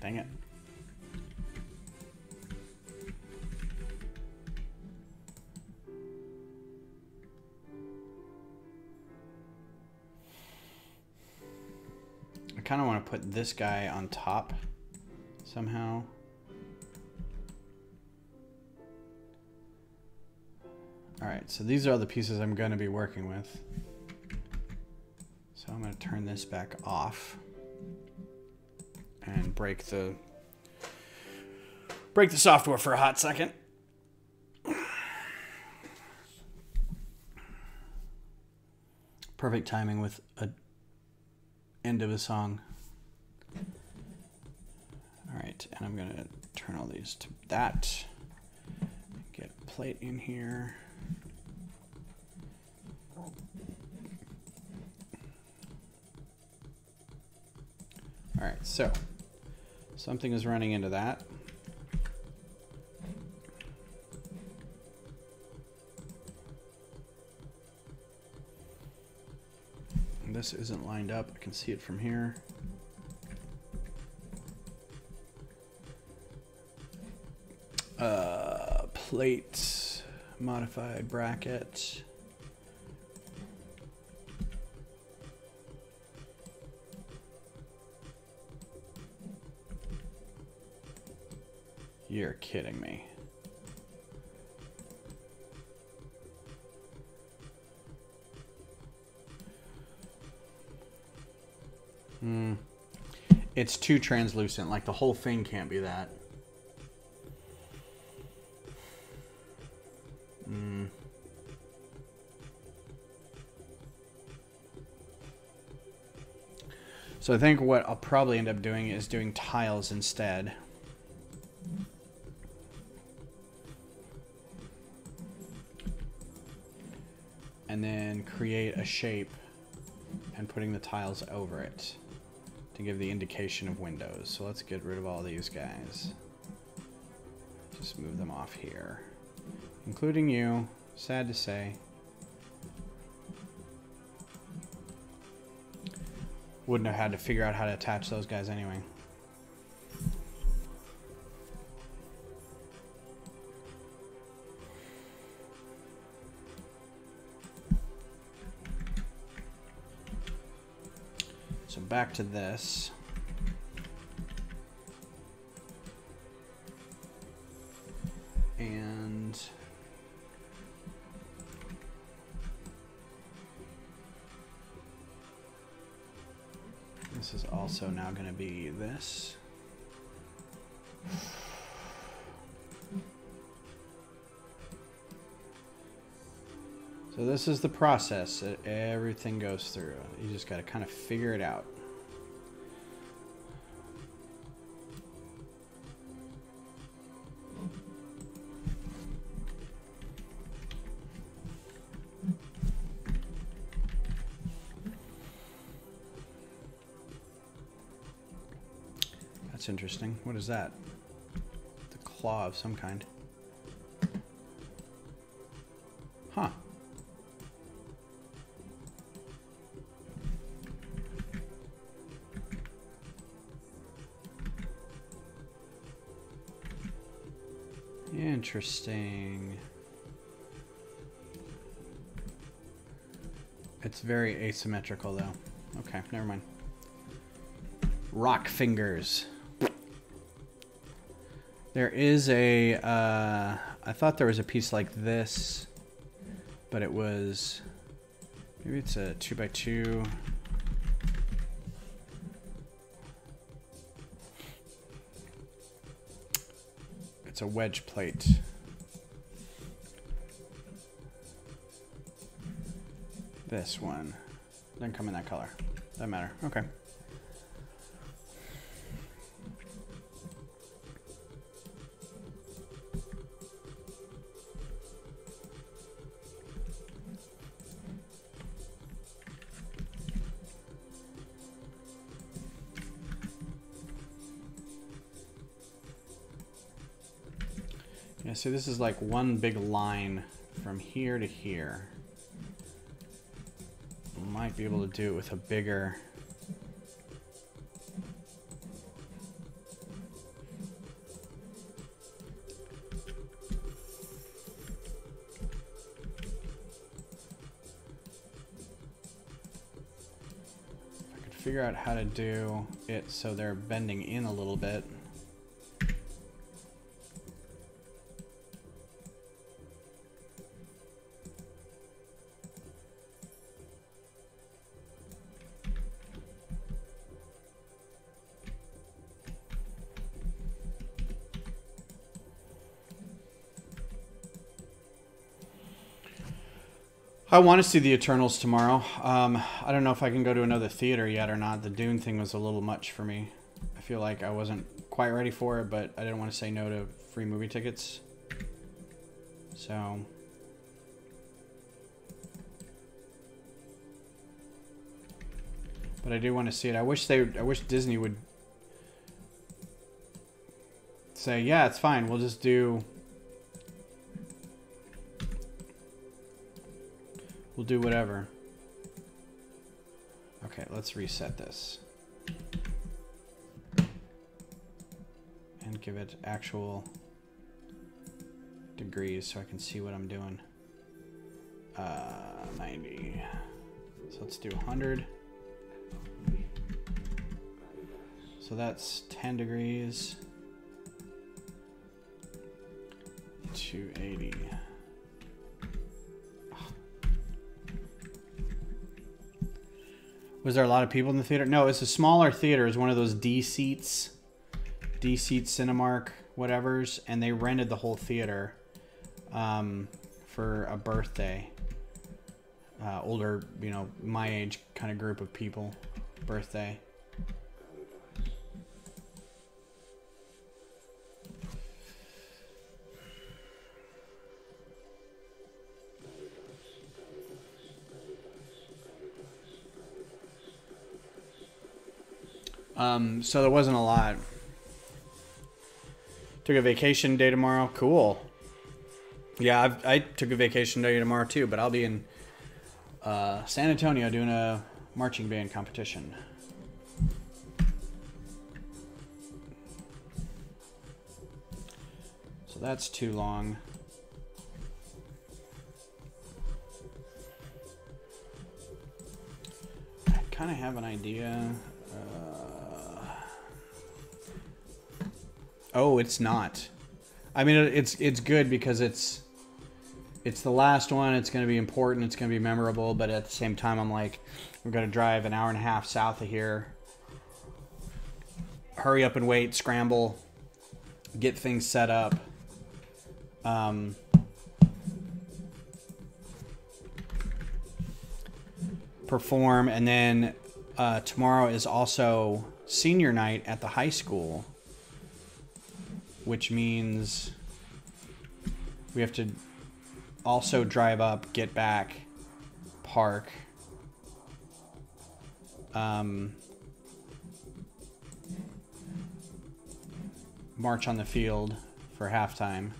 Dang it. I kind of want to put this guy on top somehow. All right, so these are the pieces I'm going to be working with. So I'm going to turn this back off and break the software for a hot second. Perfect timing with a end of a song. All right, and I'm going to turn all these to that. Get a plate in here. All right, so something is running into that. And this isn't lined up. I can see it from here. Plate, modified bracket. You're kidding me. It's too translucent. Like the whole thing can't be that. So I think what I'll probably end up doing is doing tiles instead. And then create a shape and putting the tiles over it to give the indication of windows. So let's get rid of all these guys. Just move them off here, including you, sad to say. Wouldn't have had to figure out how to attach those guys anyway. Back to this. And this is also now going to be this. So this is the process that everything goes through. You just got to kind of figure it out. Interesting. What is that? The claw of some kind. Huh. Interesting. It's very asymmetrical, though. Okay, never mind. Rock fingers. There is a... I thought there was a piece like this, but it was... Maybe it's a 2x2. It's a wedge plate. This one. Doesn't come in that color. Doesn't matter. Okay. Yeah, so this is like one big line from here to here. Might be able to do it with a bigger... If I could figure out how to do it so they're bending in a little bit. I want to see the Eternals tomorrow. I don't know if I can go to another theater yet or not. The Dune thing was a little much for me. I feel like I wasn't quite ready for it, but I didn't want to say no to free movie tickets. So... But I do want to see it. I wish Disney would say, yeah, it's fine. We'll just do... We'll do whatever. Okay, let's reset this. And give it actual degrees so I can see what I'm doing. 90. So let's do 100. So that's 10 degrees. 280. Was there a lot of people in the theater? No, it's a smaller theater. It's one of those D seats, Cinemark, whatever's, and they rented the whole theater for a birthday. Older, you know, my age kind of group of people, birthday. So there wasn't a lot. Took a vacation day tomorrow. Cool. Yeah, I took a vacation day tomorrow too, but I'll be in San Antonio doing a marching band competition. So that's too long. I kind of have an idea. Oh, it's not. I mean, it's good because it's the last one. It's going to be important. It's going to be memorable. But at the same time, I'm like, we're going to drive an hour and a half south of here. Hurry up and wait. Scramble. Get things set up. Perform. And then tomorrow is also senior night at the high school. Which means we have to also drive up, get back, park. March on the field for halftime.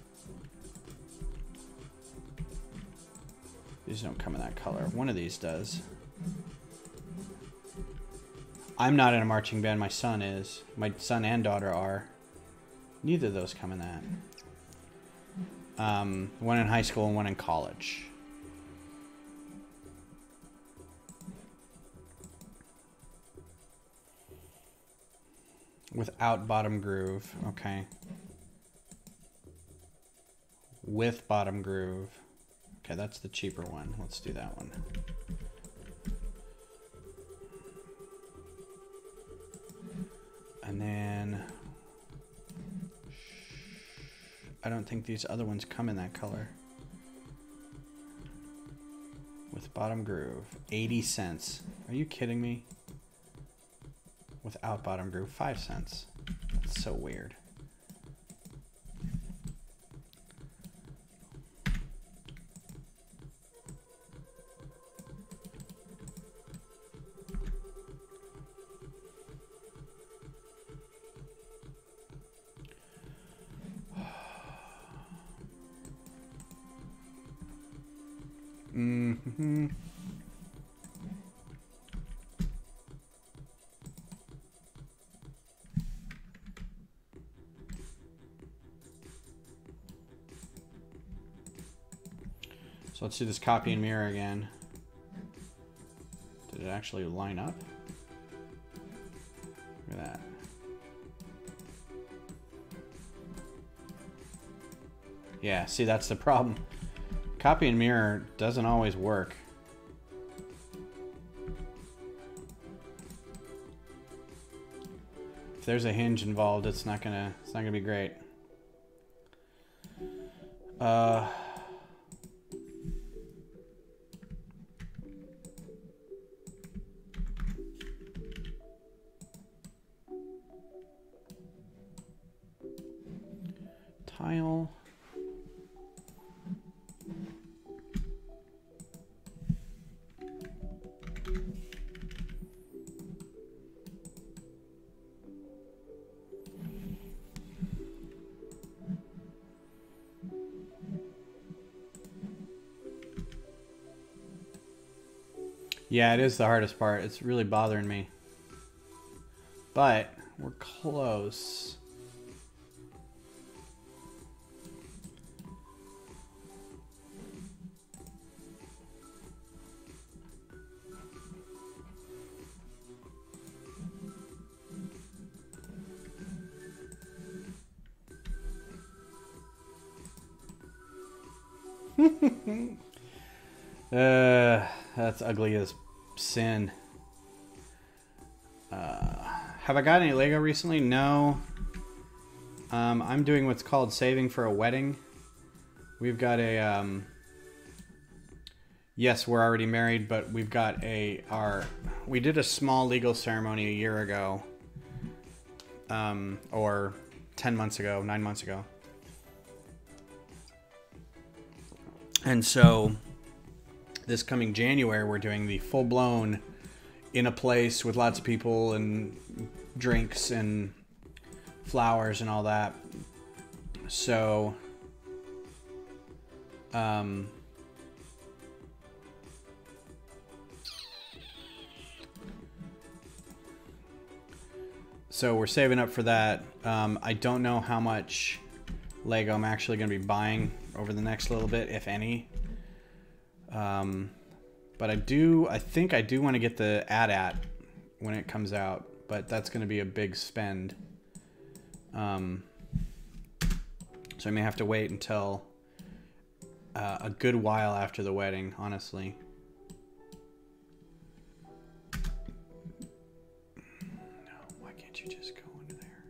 These don't come in that color. One of these does. I'm not in a marching band. My son is. My son and daughter are. Neither of those come in that. One in high school and one in college. Without bottom groove, okay. With bottom groove. Okay, that's the cheaper one. Let's do that one. And then... I don't think these other ones come in that color. With bottom groove, 80 cents. Are you kidding me? Without bottom groove, 5 cents. That's so weird. So let's do this copy and mirror again. Did it actually line up? Look at that. Yeah, see, that's the problem. Copy and mirror doesn't always work. If there's a hinge involved, it's not gonna be great. Yeah, it is the hardest part. It's really bothering me. But we're close. That's ugly as sin. Have I got any Lego recently? No. I'm doing what's called saving for a wedding. We've got a yes, we're already married, but we've got we did a small legal ceremony a year ago, or 10 months ago, 9 months ago, and so. This coming January, we're doing the full-blown in a place with lots of people and drinks and flowers and all that. So, we're saving up for that. I don't know how much Lego I'm actually going to be buying over the next little bit, if any. But I think I do want to get the AT-AT when it comes out, but that's going to be a big spend. So I may have to wait until, a good while after the wedding, honestly. No, why can't you just go under there?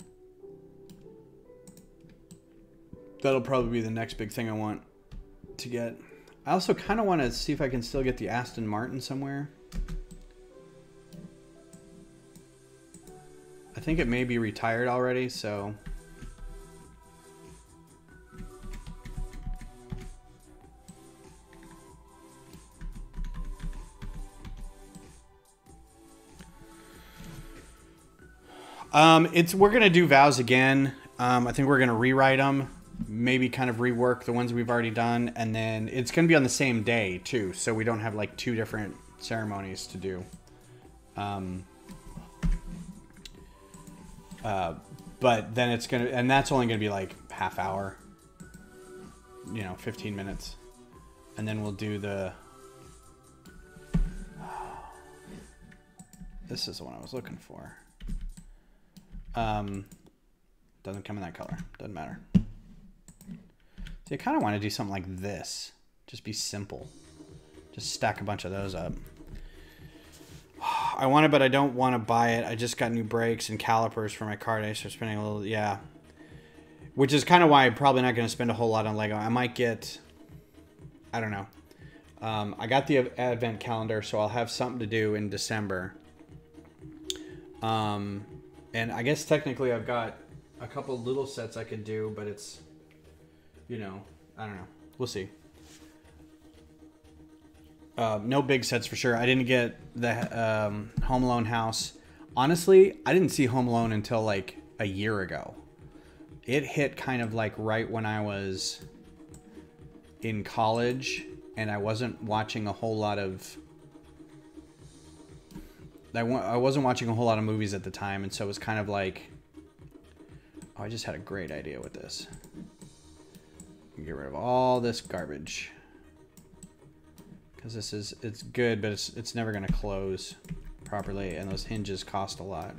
That'll probably be the next big thing I want to get. I also kind of want to see if I can still get the Aston Martin somewhere. I think it may be retired already, so... we're going to do vows again. I think we're going to rewrite them. Maybe kind of rework the ones we've already done, and then it's going to be on the same day too, so we don't have like two different ceremonies to do. But then it's going to, and that's only going to be like half hour, you know, 15 minutes, and then we'll do the. This is the one I was looking for. Doesn't come in that color. Doesn't matter. See, I kind of want to do something like this. Just be simple. Just stack a bunch of those up. I want it, but I don't want to buy it. I just got new brakes and calipers for my car today, so spending a little, yeah. Which is kind of why I'm probably not going to spend a whole lot on Lego. I might get, I don't know. I got the advent calendar, so I'll have something to do in December. And I guess technically I've got a couple little sets I could do, but it's, you know, I don't know. We'll see. No big sets for sure. I didn't get the Home Alone house. Honestly, I didn't see Home Alone until like a year ago. It hit kind of like right when I was in college, and I wasn't watching a whole lot of... I wasn't watching a whole lot of movies at the time, and so it was kind of like... Oh, I just had a great idea with this. Get rid of all this garbage. Because this is... It's good, but it's never going to close properly, and those hinges cost a lot.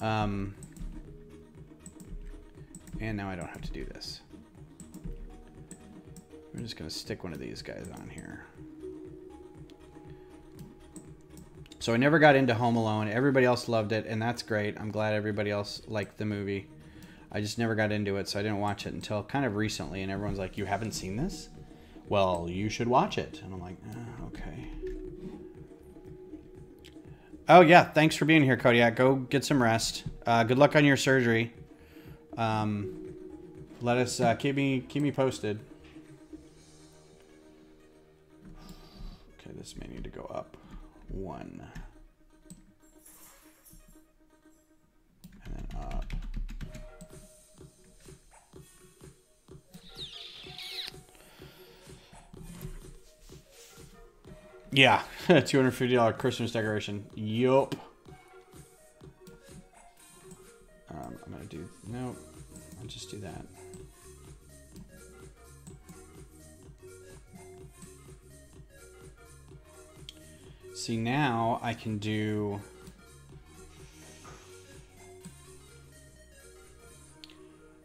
And now I don't have to do this. I'm just going to stick one of these guys on here. So I never got into Home Alone. Everybody else loved it, and that's great. I'm glad everybody else liked the movie. I just never got into it, so I didn't watch it until kind of recently, and everyone's like, you haven't seen this? Well, you should watch it. And I'm like, oh, okay. Oh, yeah, thanks for being here, Kodiak. Go get some rest. Good luck on your surgery. Let us keep me posted. Okay, this may need to go up one, and then up. Yeah, $250 Christmas decoration. Yup. I'm gonna do no. I'll just do that. See, now I can do...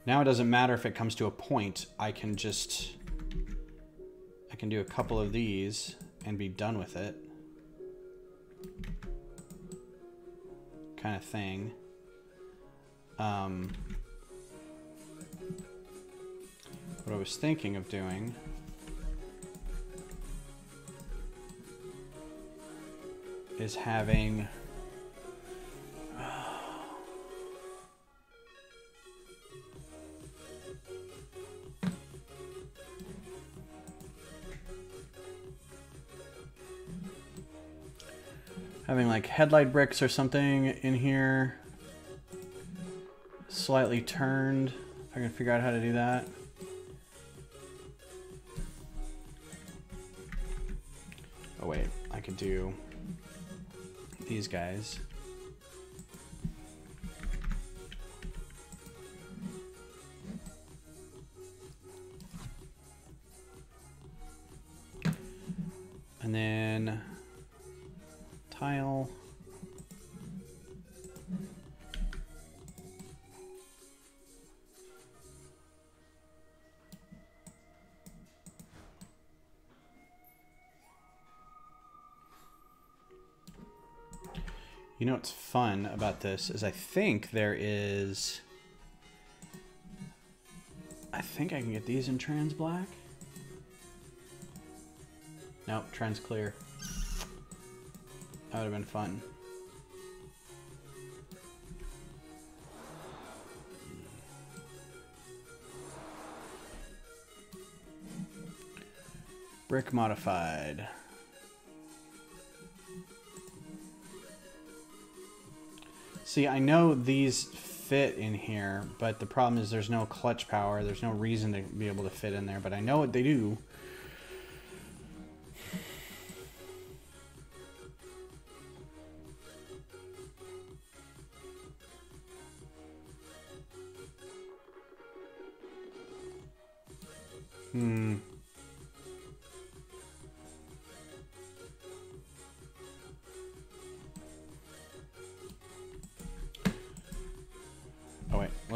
Now it doesn't matter if it comes to a point. I can just... I can do a couple of these and be done with it. Kind of thing. What I was thinking of doing... is having... having like headlight bricks or something in here. Slightly turned. If I can figure out how to do that. Oh wait, I could do... these guys. And then tile. You know what's fun about this is I think there is... I think I can get these in trans black. Nope, trans clear. That would have been fun. Brick modified. See, I know these fit in here, but the problem is there's no clutch power. There's no reason to be able to fit in there, but I know what they do.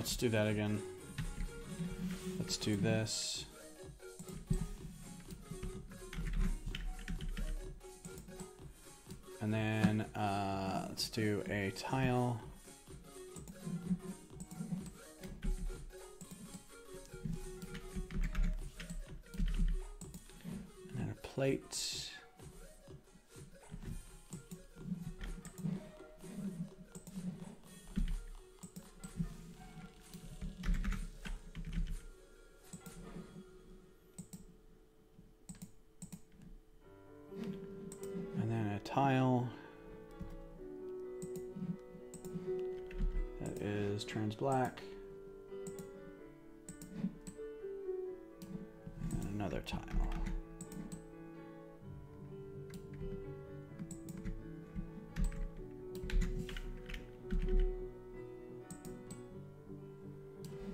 let's do that again. Let's do this. And then let's do a tile. And then a plate. Tile that is trans black, and another tile.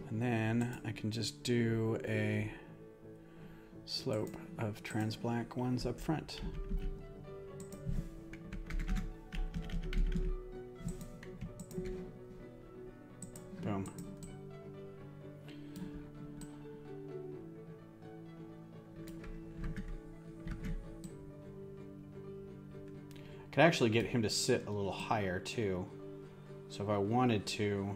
And then I can just do a slope of trans black ones up front. Could actually get him to sit a little higher too. So if I wanted to.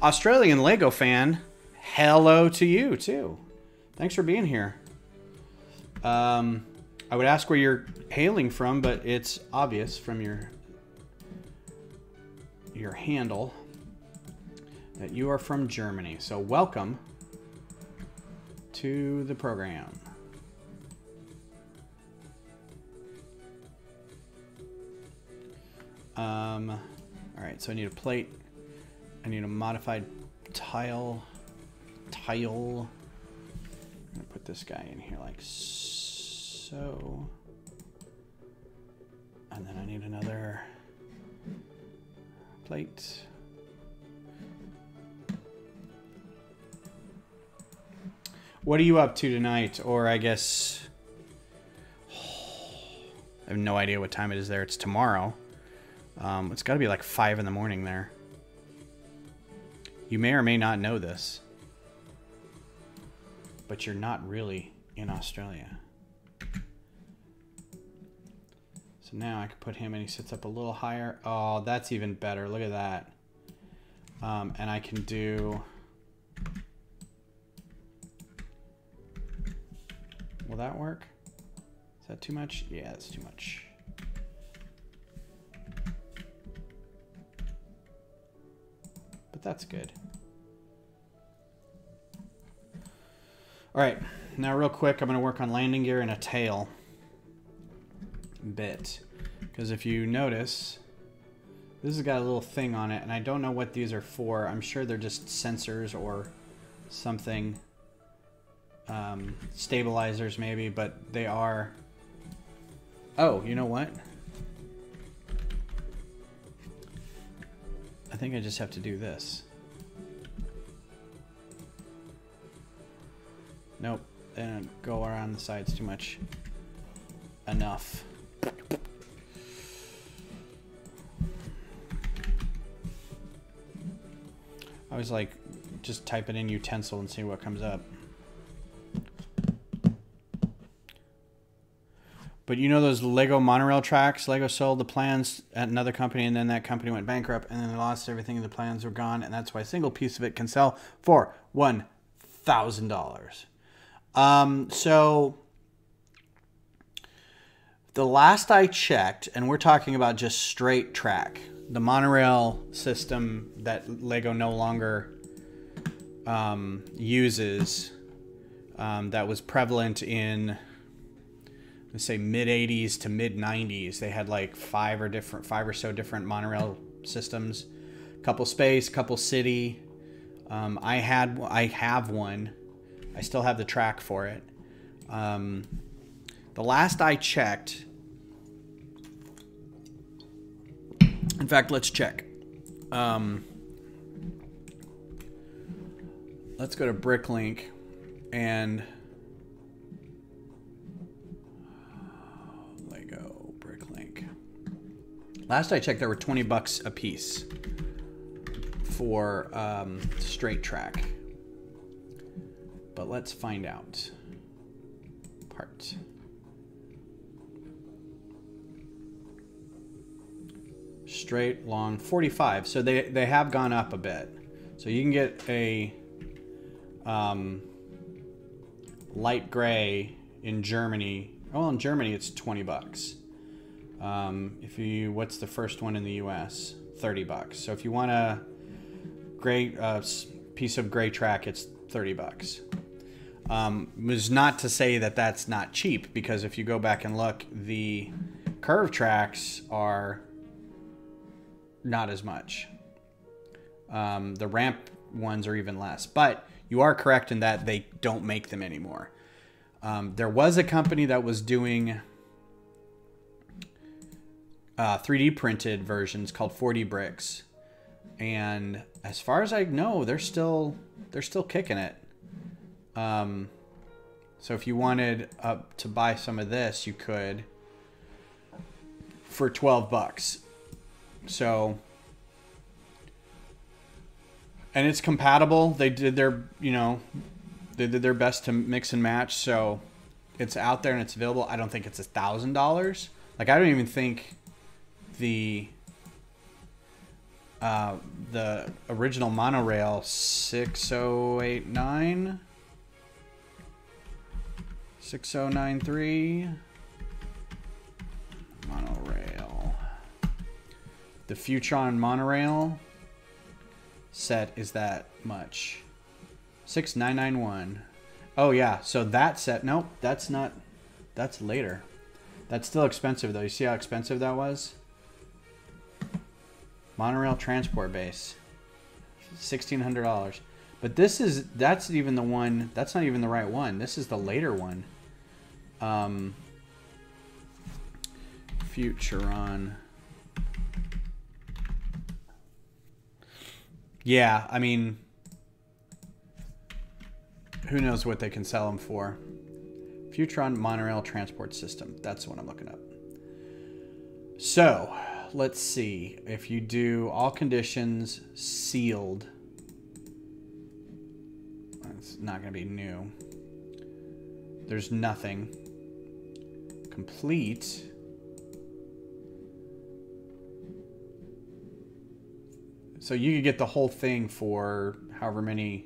Australian Lego fan, hello to you too. Thanks for being here. I would ask where you're hailing from, but it's obvious from your handle that you are from Germany. So welcome to the program. Alright, so I need a plate. I need a modified tile. I'm gonna put this guy in here like so. And then I need another plate. What are you up to tonight? Or I guess... I have no idea what time it is there. It's tomorrow. It's got to be like 5 in the morning there. You may or may not know this, but you're not really in Australia. So now I can put him and he sits up a little higher. Oh, that's even better. Look at that. And I can do... Will that work? Is that too much? Yeah, that's too much. That's good. All right, now real quick, I'm gonna work on landing gear and a tail bit. Because if you notice, this has got a little thing on it, and I don't know what these are for. I'm sure they're just sensors or something, stabilizers maybe, but they are... Oh, you know what? I think I just have to do this. Nope, they don't go around the sides too much. Enough. I was like, just type it in utensil and see what comes up. But you know those Lego monorail tracks? Lego sold the plans at another company, and then that company went bankrupt, and then they lost everything, and the plans were gone, and that's why a single piece of it can sell for $1,000. So the last I checked, and we're talking about just straight track, the monorail system that Lego no longer uses, that was prevalent in... Let's say mid-80s to mid-90s. They had like five or so different monorail systems. Couple space, couple city. I have one. I still have the track for it. The last I checked... In fact, let's check. Let's go to Bricklink and... Last I checked, there were 20 bucks a piece for straight track. But let's find out. Part. Straight, long, 45. So they have gone up a bit. So you can get a light gray in Germany. Well, in Germany, it's 20 bucks. If you, what's the first one in the U.S.? 30 bucks. So if you want a gray piece of gray track, it's 30 bucks. Was not to say that that's not cheap, because if you go back and look, the curve tracks are not as much. The ramp ones are even less, but you are correct in that they don't make them anymore. There was a company that was doing 3D printed versions called 4D Bricks, and as far as I know, they're still kicking it. So if you wanted to buy some of this, you could for 12 bucks. So, and it's compatible. They did their, you know, they did their best to mix and match. So it's out there and it's available. I don't think it's $1,000. Like, I don't even think the original monorail 6089, 6093 monorail, the Futuron monorail set is that much. 6991. Oh yeah, so that set, nope, that's not, that's later. That's still expensive though. You see how expensive that was? Monorail transport base, $1,600. But this is, that's even the one, that's not even the right one. This is the later one. Futuron. Yeah, I mean, who knows what they can sell them for. Futuron monorail transport system. That's the one I'm looking up. So, let's see. If you do all conditions sealed, it's not going to be new. There's nothing. Complete. So you could get the whole thing for however many,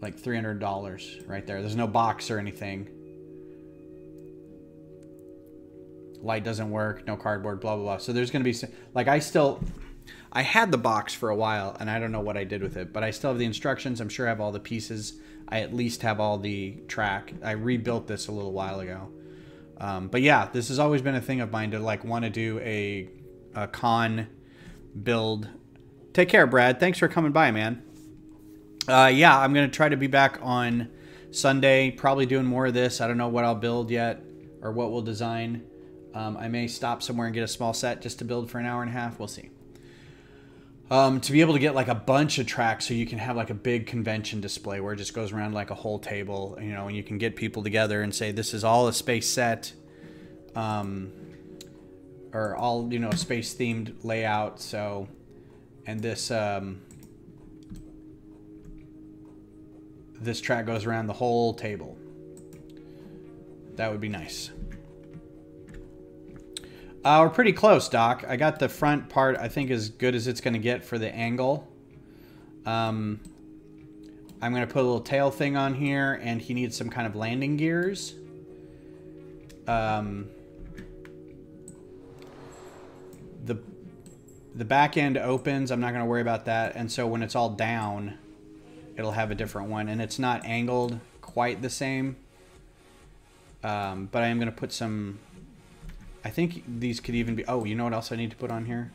like $300 right there. There's no box or anything. Light doesn't work, no cardboard, blah, blah, blah. So there's going to be, like, I had the box for a while and I don't know what I did with it, but I still have the instructions. I'm sure I have all the pieces. I at least have all the track. I rebuilt this a little while ago. But yeah, this has always been a thing of mine to like want to do a con build. Take care, Brad. Thanks for coming by, man. Yeah, I'm going to try to be back on Sunday, probably doing more of this. I don't know what I'll build yet or what we'll design. I may stop somewhere and get a small set just to build for an hour and a half. We'll see. To be able to get like a bunch of tracks so you can have like a big convention display where it just goes around like a whole table, you know, and you can get people together and say, this is all a space set. Or all, you know, space themed layout. So, and this, this track goes around the whole table. That would be nice. We're pretty close, Doc. I got the front part, I think, as good as it's going to get for the angle. I'm going to put a little tail thing on here, and he needs some kind of landing gears. The back end opens. I'm not going to worry about that. And so when it's all down, it'll have a different one. And it's not angled quite the same. But I am going to put some... I think these could even be... Oh, you know what else I need to put on here?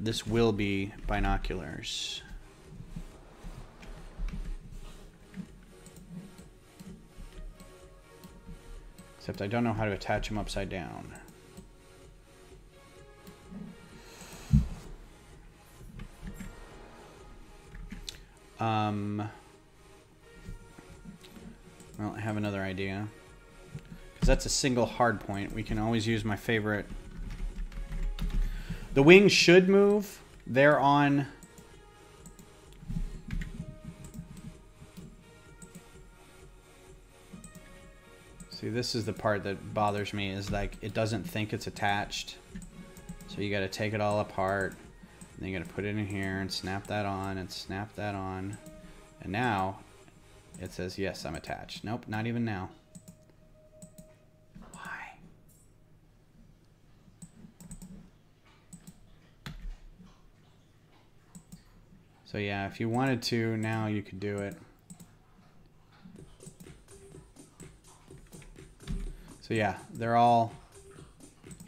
This will be binoculars. Except I don't know how to attach them upside down. Well, I have another idea. That's a single hard point. We can always use my favorite The wings should move. They're on... See, this is the part that bothers me, is like it doesn't think it's attached. So you got to take it all apart. And then you got to put it in here and snap that on and snap that on. And now it says, yes, I'm attached. Nope, not even now. Why? So yeah, if you wanted to, now you could do it. So yeah, they're all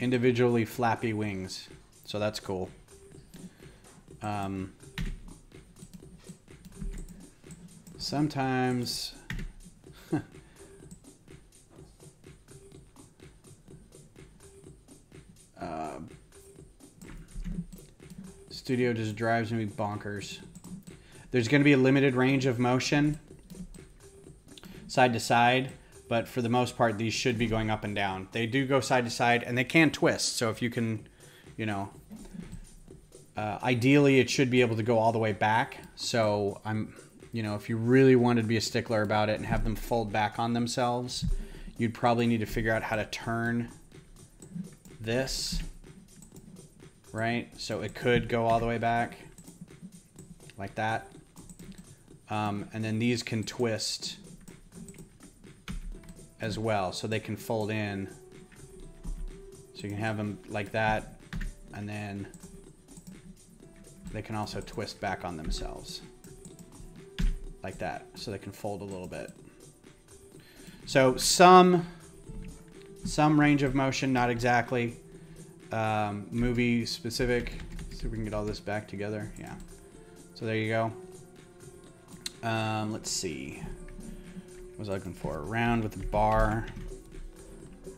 individually flappy wings. So that's cool. Sometimes studio just drives me bonkers. There's going to be a limited range of motion side to side, but for the most part these should be going up and down. They do go side to side and they can twist, so if you can, you know, ideally it should be able to go all the way back. So I'm, you know, if you really wanted to be a stickler about it and have them fold back on themselves, you'd probably need to figure out how to turn this, right? So it could go all the way back like that. And then these can twist as well, so they can fold in. So you can have them like that, and then they can also twist back on themselves like that, so they can fold a little bit. So some range of motion, not exactly movie specific. Let's see if we can get all this back together. Yeah, so there you go. Let's see, what was I looking for? A round with a bar.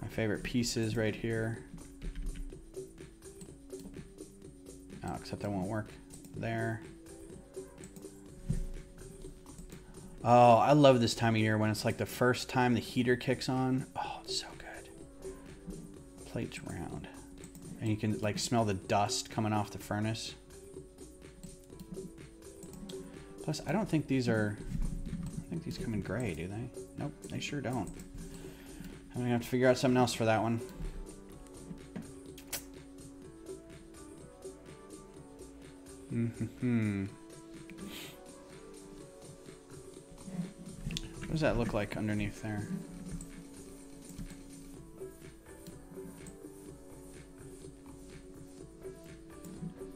My favorite pieces right here. Oh, except that won't work there. Oh, I love this time of year when it's like the first time the heater kicks on. Oh, it's so good. Plates round. And you can like smell the dust coming off the furnace. Plus, I don't think these are... I think these come in gray, do they? Nope, they sure don't. I'm going to have to figure out something else for that one. Mm-hmm. What does that look like underneath there?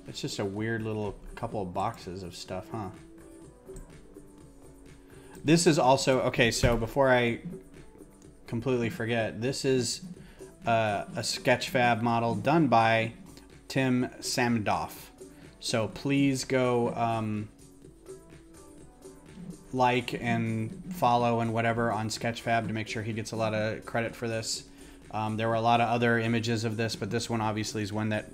It's just a weird little couple of boxes of stuff, huh? This is also, okay, so before I completely forget, this is a Sketchfab model done by Tim Samdoff. So please go like and follow and whatever on Sketchfab to make sure he gets a lot of credit for this. There were a lot of other images of this, but this one obviously is one that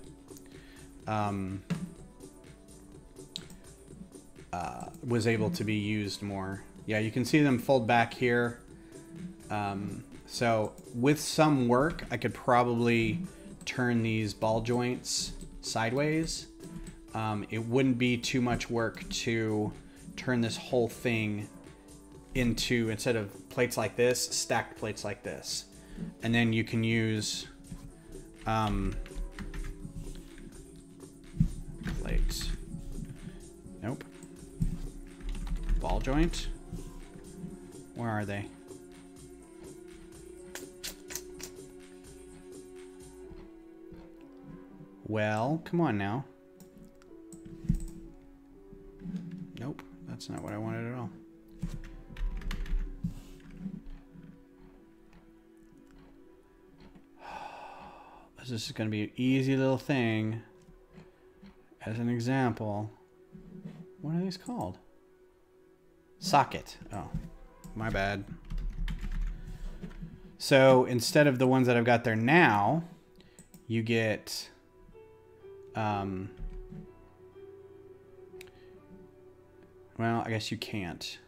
was able to be used more. Yeah, you can see them fold back here. So with some work, I could probably turn these ball joints sideways. It wouldn't be too much work to turn this whole thing into, instead of plates like this, stacked plates like this. And then you can use plates. Nope. Ball joint. Where are they? Well, come on now. Nope, that's not what I wanted at all. This is going to be an easy little thing as an example. What are these called? Socket. Oh, my bad. So instead of the ones that I've got there now, you get... well, I guess you can't.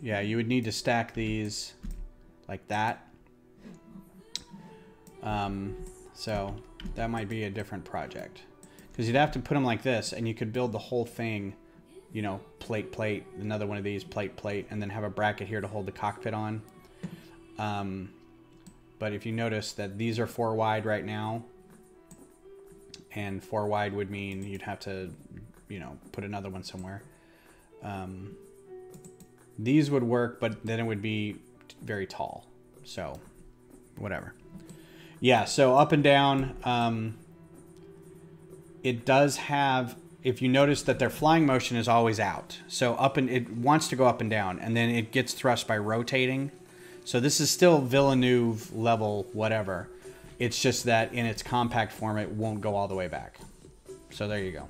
Yeah, you would need to stack these like that. So that might be a different project, because you'd have to put them like this, and you could build the whole thing, you know, plate, plate, another one of these, plate, plate, and then have a bracket here to hold the cockpit on. But if you notice that these are 4 wide right now, and 4 wide would mean you'd have to, you know, put another one somewhere. These would work, but then it would be very tall. So, whatever. Yeah, so up and down. It does have, if you notice that their flying motion is always out. So up and, it wants to go up and down, and then it gets thrust by rotating. So this is still Villeneuve level, whatever. It's just that in its compact form, it won't go all the way back. So there you go.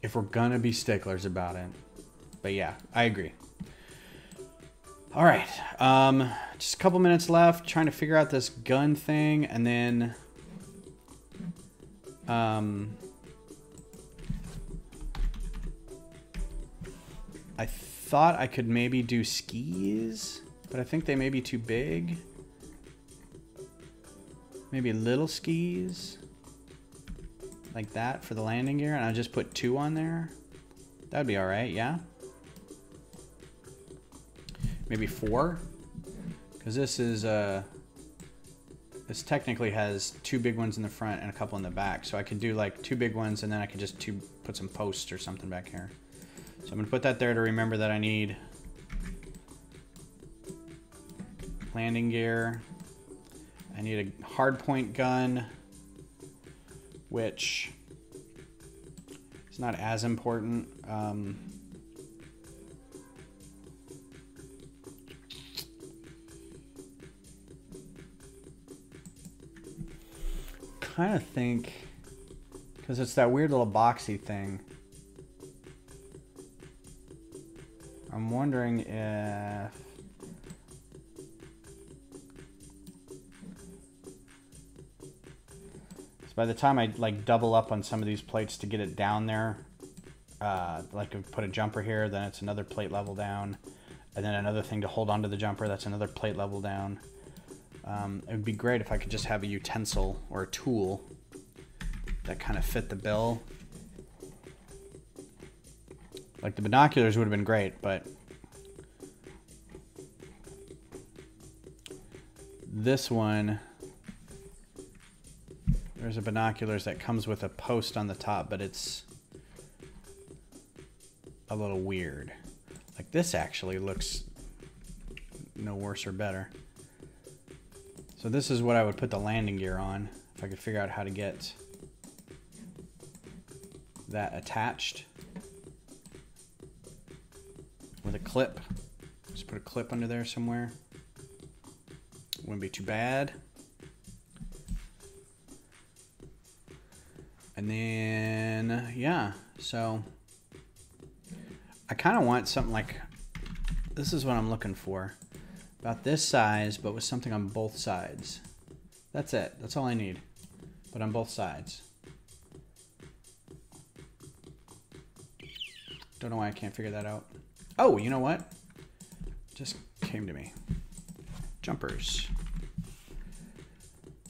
If we're gonna be sticklers about it. But yeah, I agree. All right, just a couple minutes left, trying to figure out this gun thing, and then I thought I could maybe do skis, but I think they may be too big. Maybe little skis, like that for the landing gear, and I'll just put 2 on there. That'd be all right, yeah? Maybe 4, because this is this technically has 2 big ones in the front and a couple in the back, so I could do like 2 big ones, and then I could just put some posts or something back here. So I'm gonna put that there to remember that I need landing gear. I need a hardpoint gun, which is not as important. Kind of think, because it's that weird little boxy thing, I'm wondering if so by the time I like double up on some of these plates to get it down there, like I put a jumper here, then it's another plate level down, and then another thing to hold onto the jumper, that's another plate level down. It would be great if I could just have a utensil or a tool that kind of fit the bill. Like the binoculars would have been great, but this one, there's a binoculars that comes with a post on the top, but it's a little weird. Like this actually looks no worse or better. So this is what I would put the landing gear on, if I could figure out how to get that attached with a clip. Just put a clip under there somewhere. Wouldn't be too bad. And then, yeah, so I kind of want something like, this is what I'm looking for. About this size, but with something on both sides. That's it. That's all I need. But on both sides. Don't know why I can't figure that out. Oh, you know what? Just came to me. Jumpers.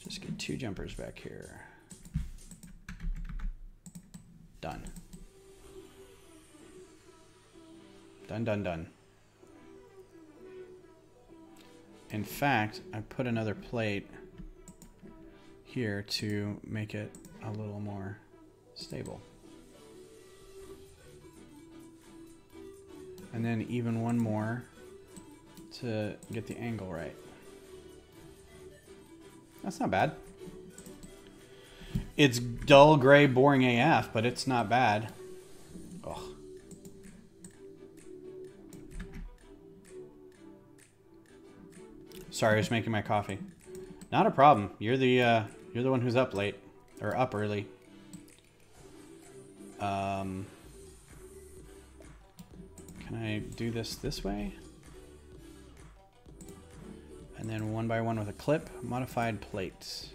Just get 2 jumpers back here. Done. Done, done, done. In fact, I put another plate here to make it a little more stable. And then even one more to get the angle right. That's not bad. It's dull, gray, boring AF, but it's not bad. Ugh. Sorry, I was making my coffee. Not a problem. You're the one who's up late or up early. Can I do this way? And then one by one with a clip, modified plates.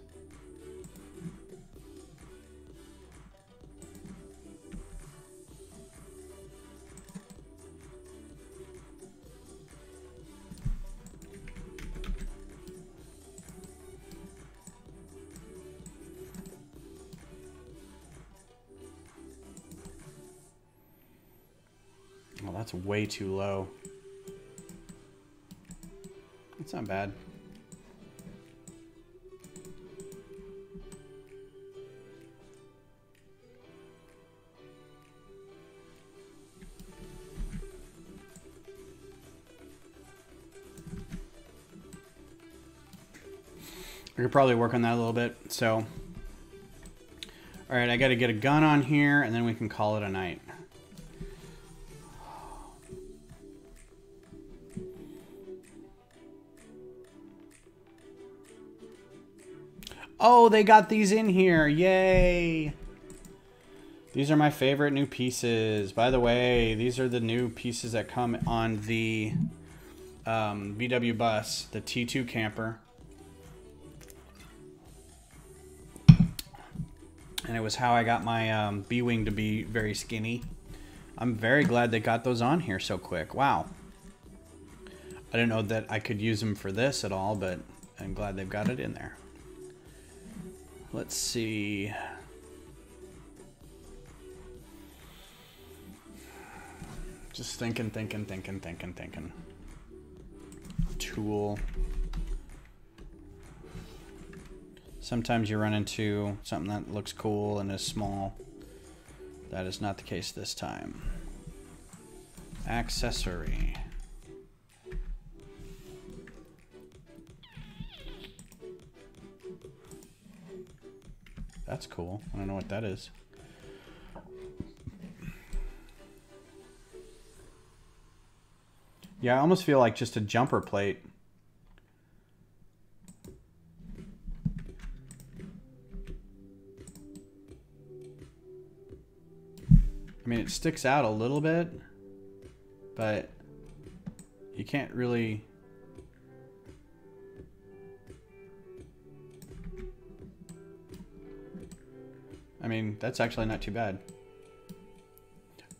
That's way too low. It's not bad. I could probably work on that a little bit, so. All right, I gotta get a gun on here and then we can call it a night. Oh, they got these in here, yay. These are my favorite new pieces. By the way, these are the new pieces that come on the VW bus, the T2 camper. And it was how I got my B-Wing to be very skinny. I'm very glad they got those on here so quick. Wow. I didn't know that I could use them for this at all, but I'm glad they've got it in there. Let's see. Just thinking. Tool. Sometimes you run into something that looks cool and is small. That is not the case this time. Accessory. That's cool. I don't know what that is. Yeah, I almost feel like just a jumper plate. I mean, it sticks out a little bit, but you can't really... I mean, that's actually not too bad.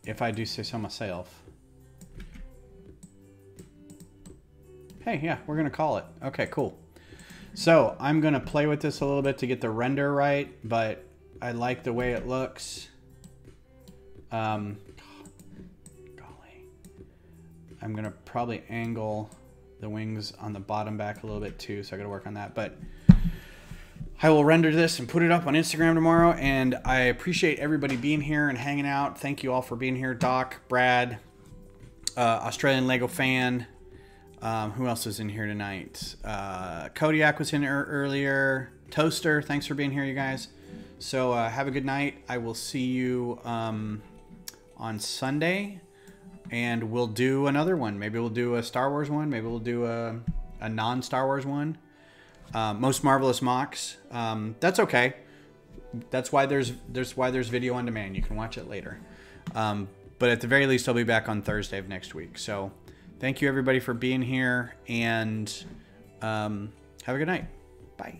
If I do say so myself. Hey, yeah, we're gonna call it. Okay, cool. So I'm gonna play with this a little bit to get the render right, but I like the way it looks. Golly. I'm gonna probably angle the wings on the bottom back a little bit too, so I gotta work on that. But I will render this and put it up on Instagram tomorrow, and I appreciate everybody being here and hanging out. Thank you all for being here. Doc, Brad, Australian Lego fan. Who else was in here tonight? Kodiak was in here earlier. Toaster, thanks for being here, you guys. So have a good night. I will see you on Sunday, and we'll do another one. Maybe we'll do a Star Wars one. Maybe we'll do a non-Star Wars one. Most Marvelous Mocks. That's okay. That's why there's video on demand. You can watch it later. But at the very least, I'll be back on Thursday of next week. So thank you, everybody, for being here, and have a good night. Bye.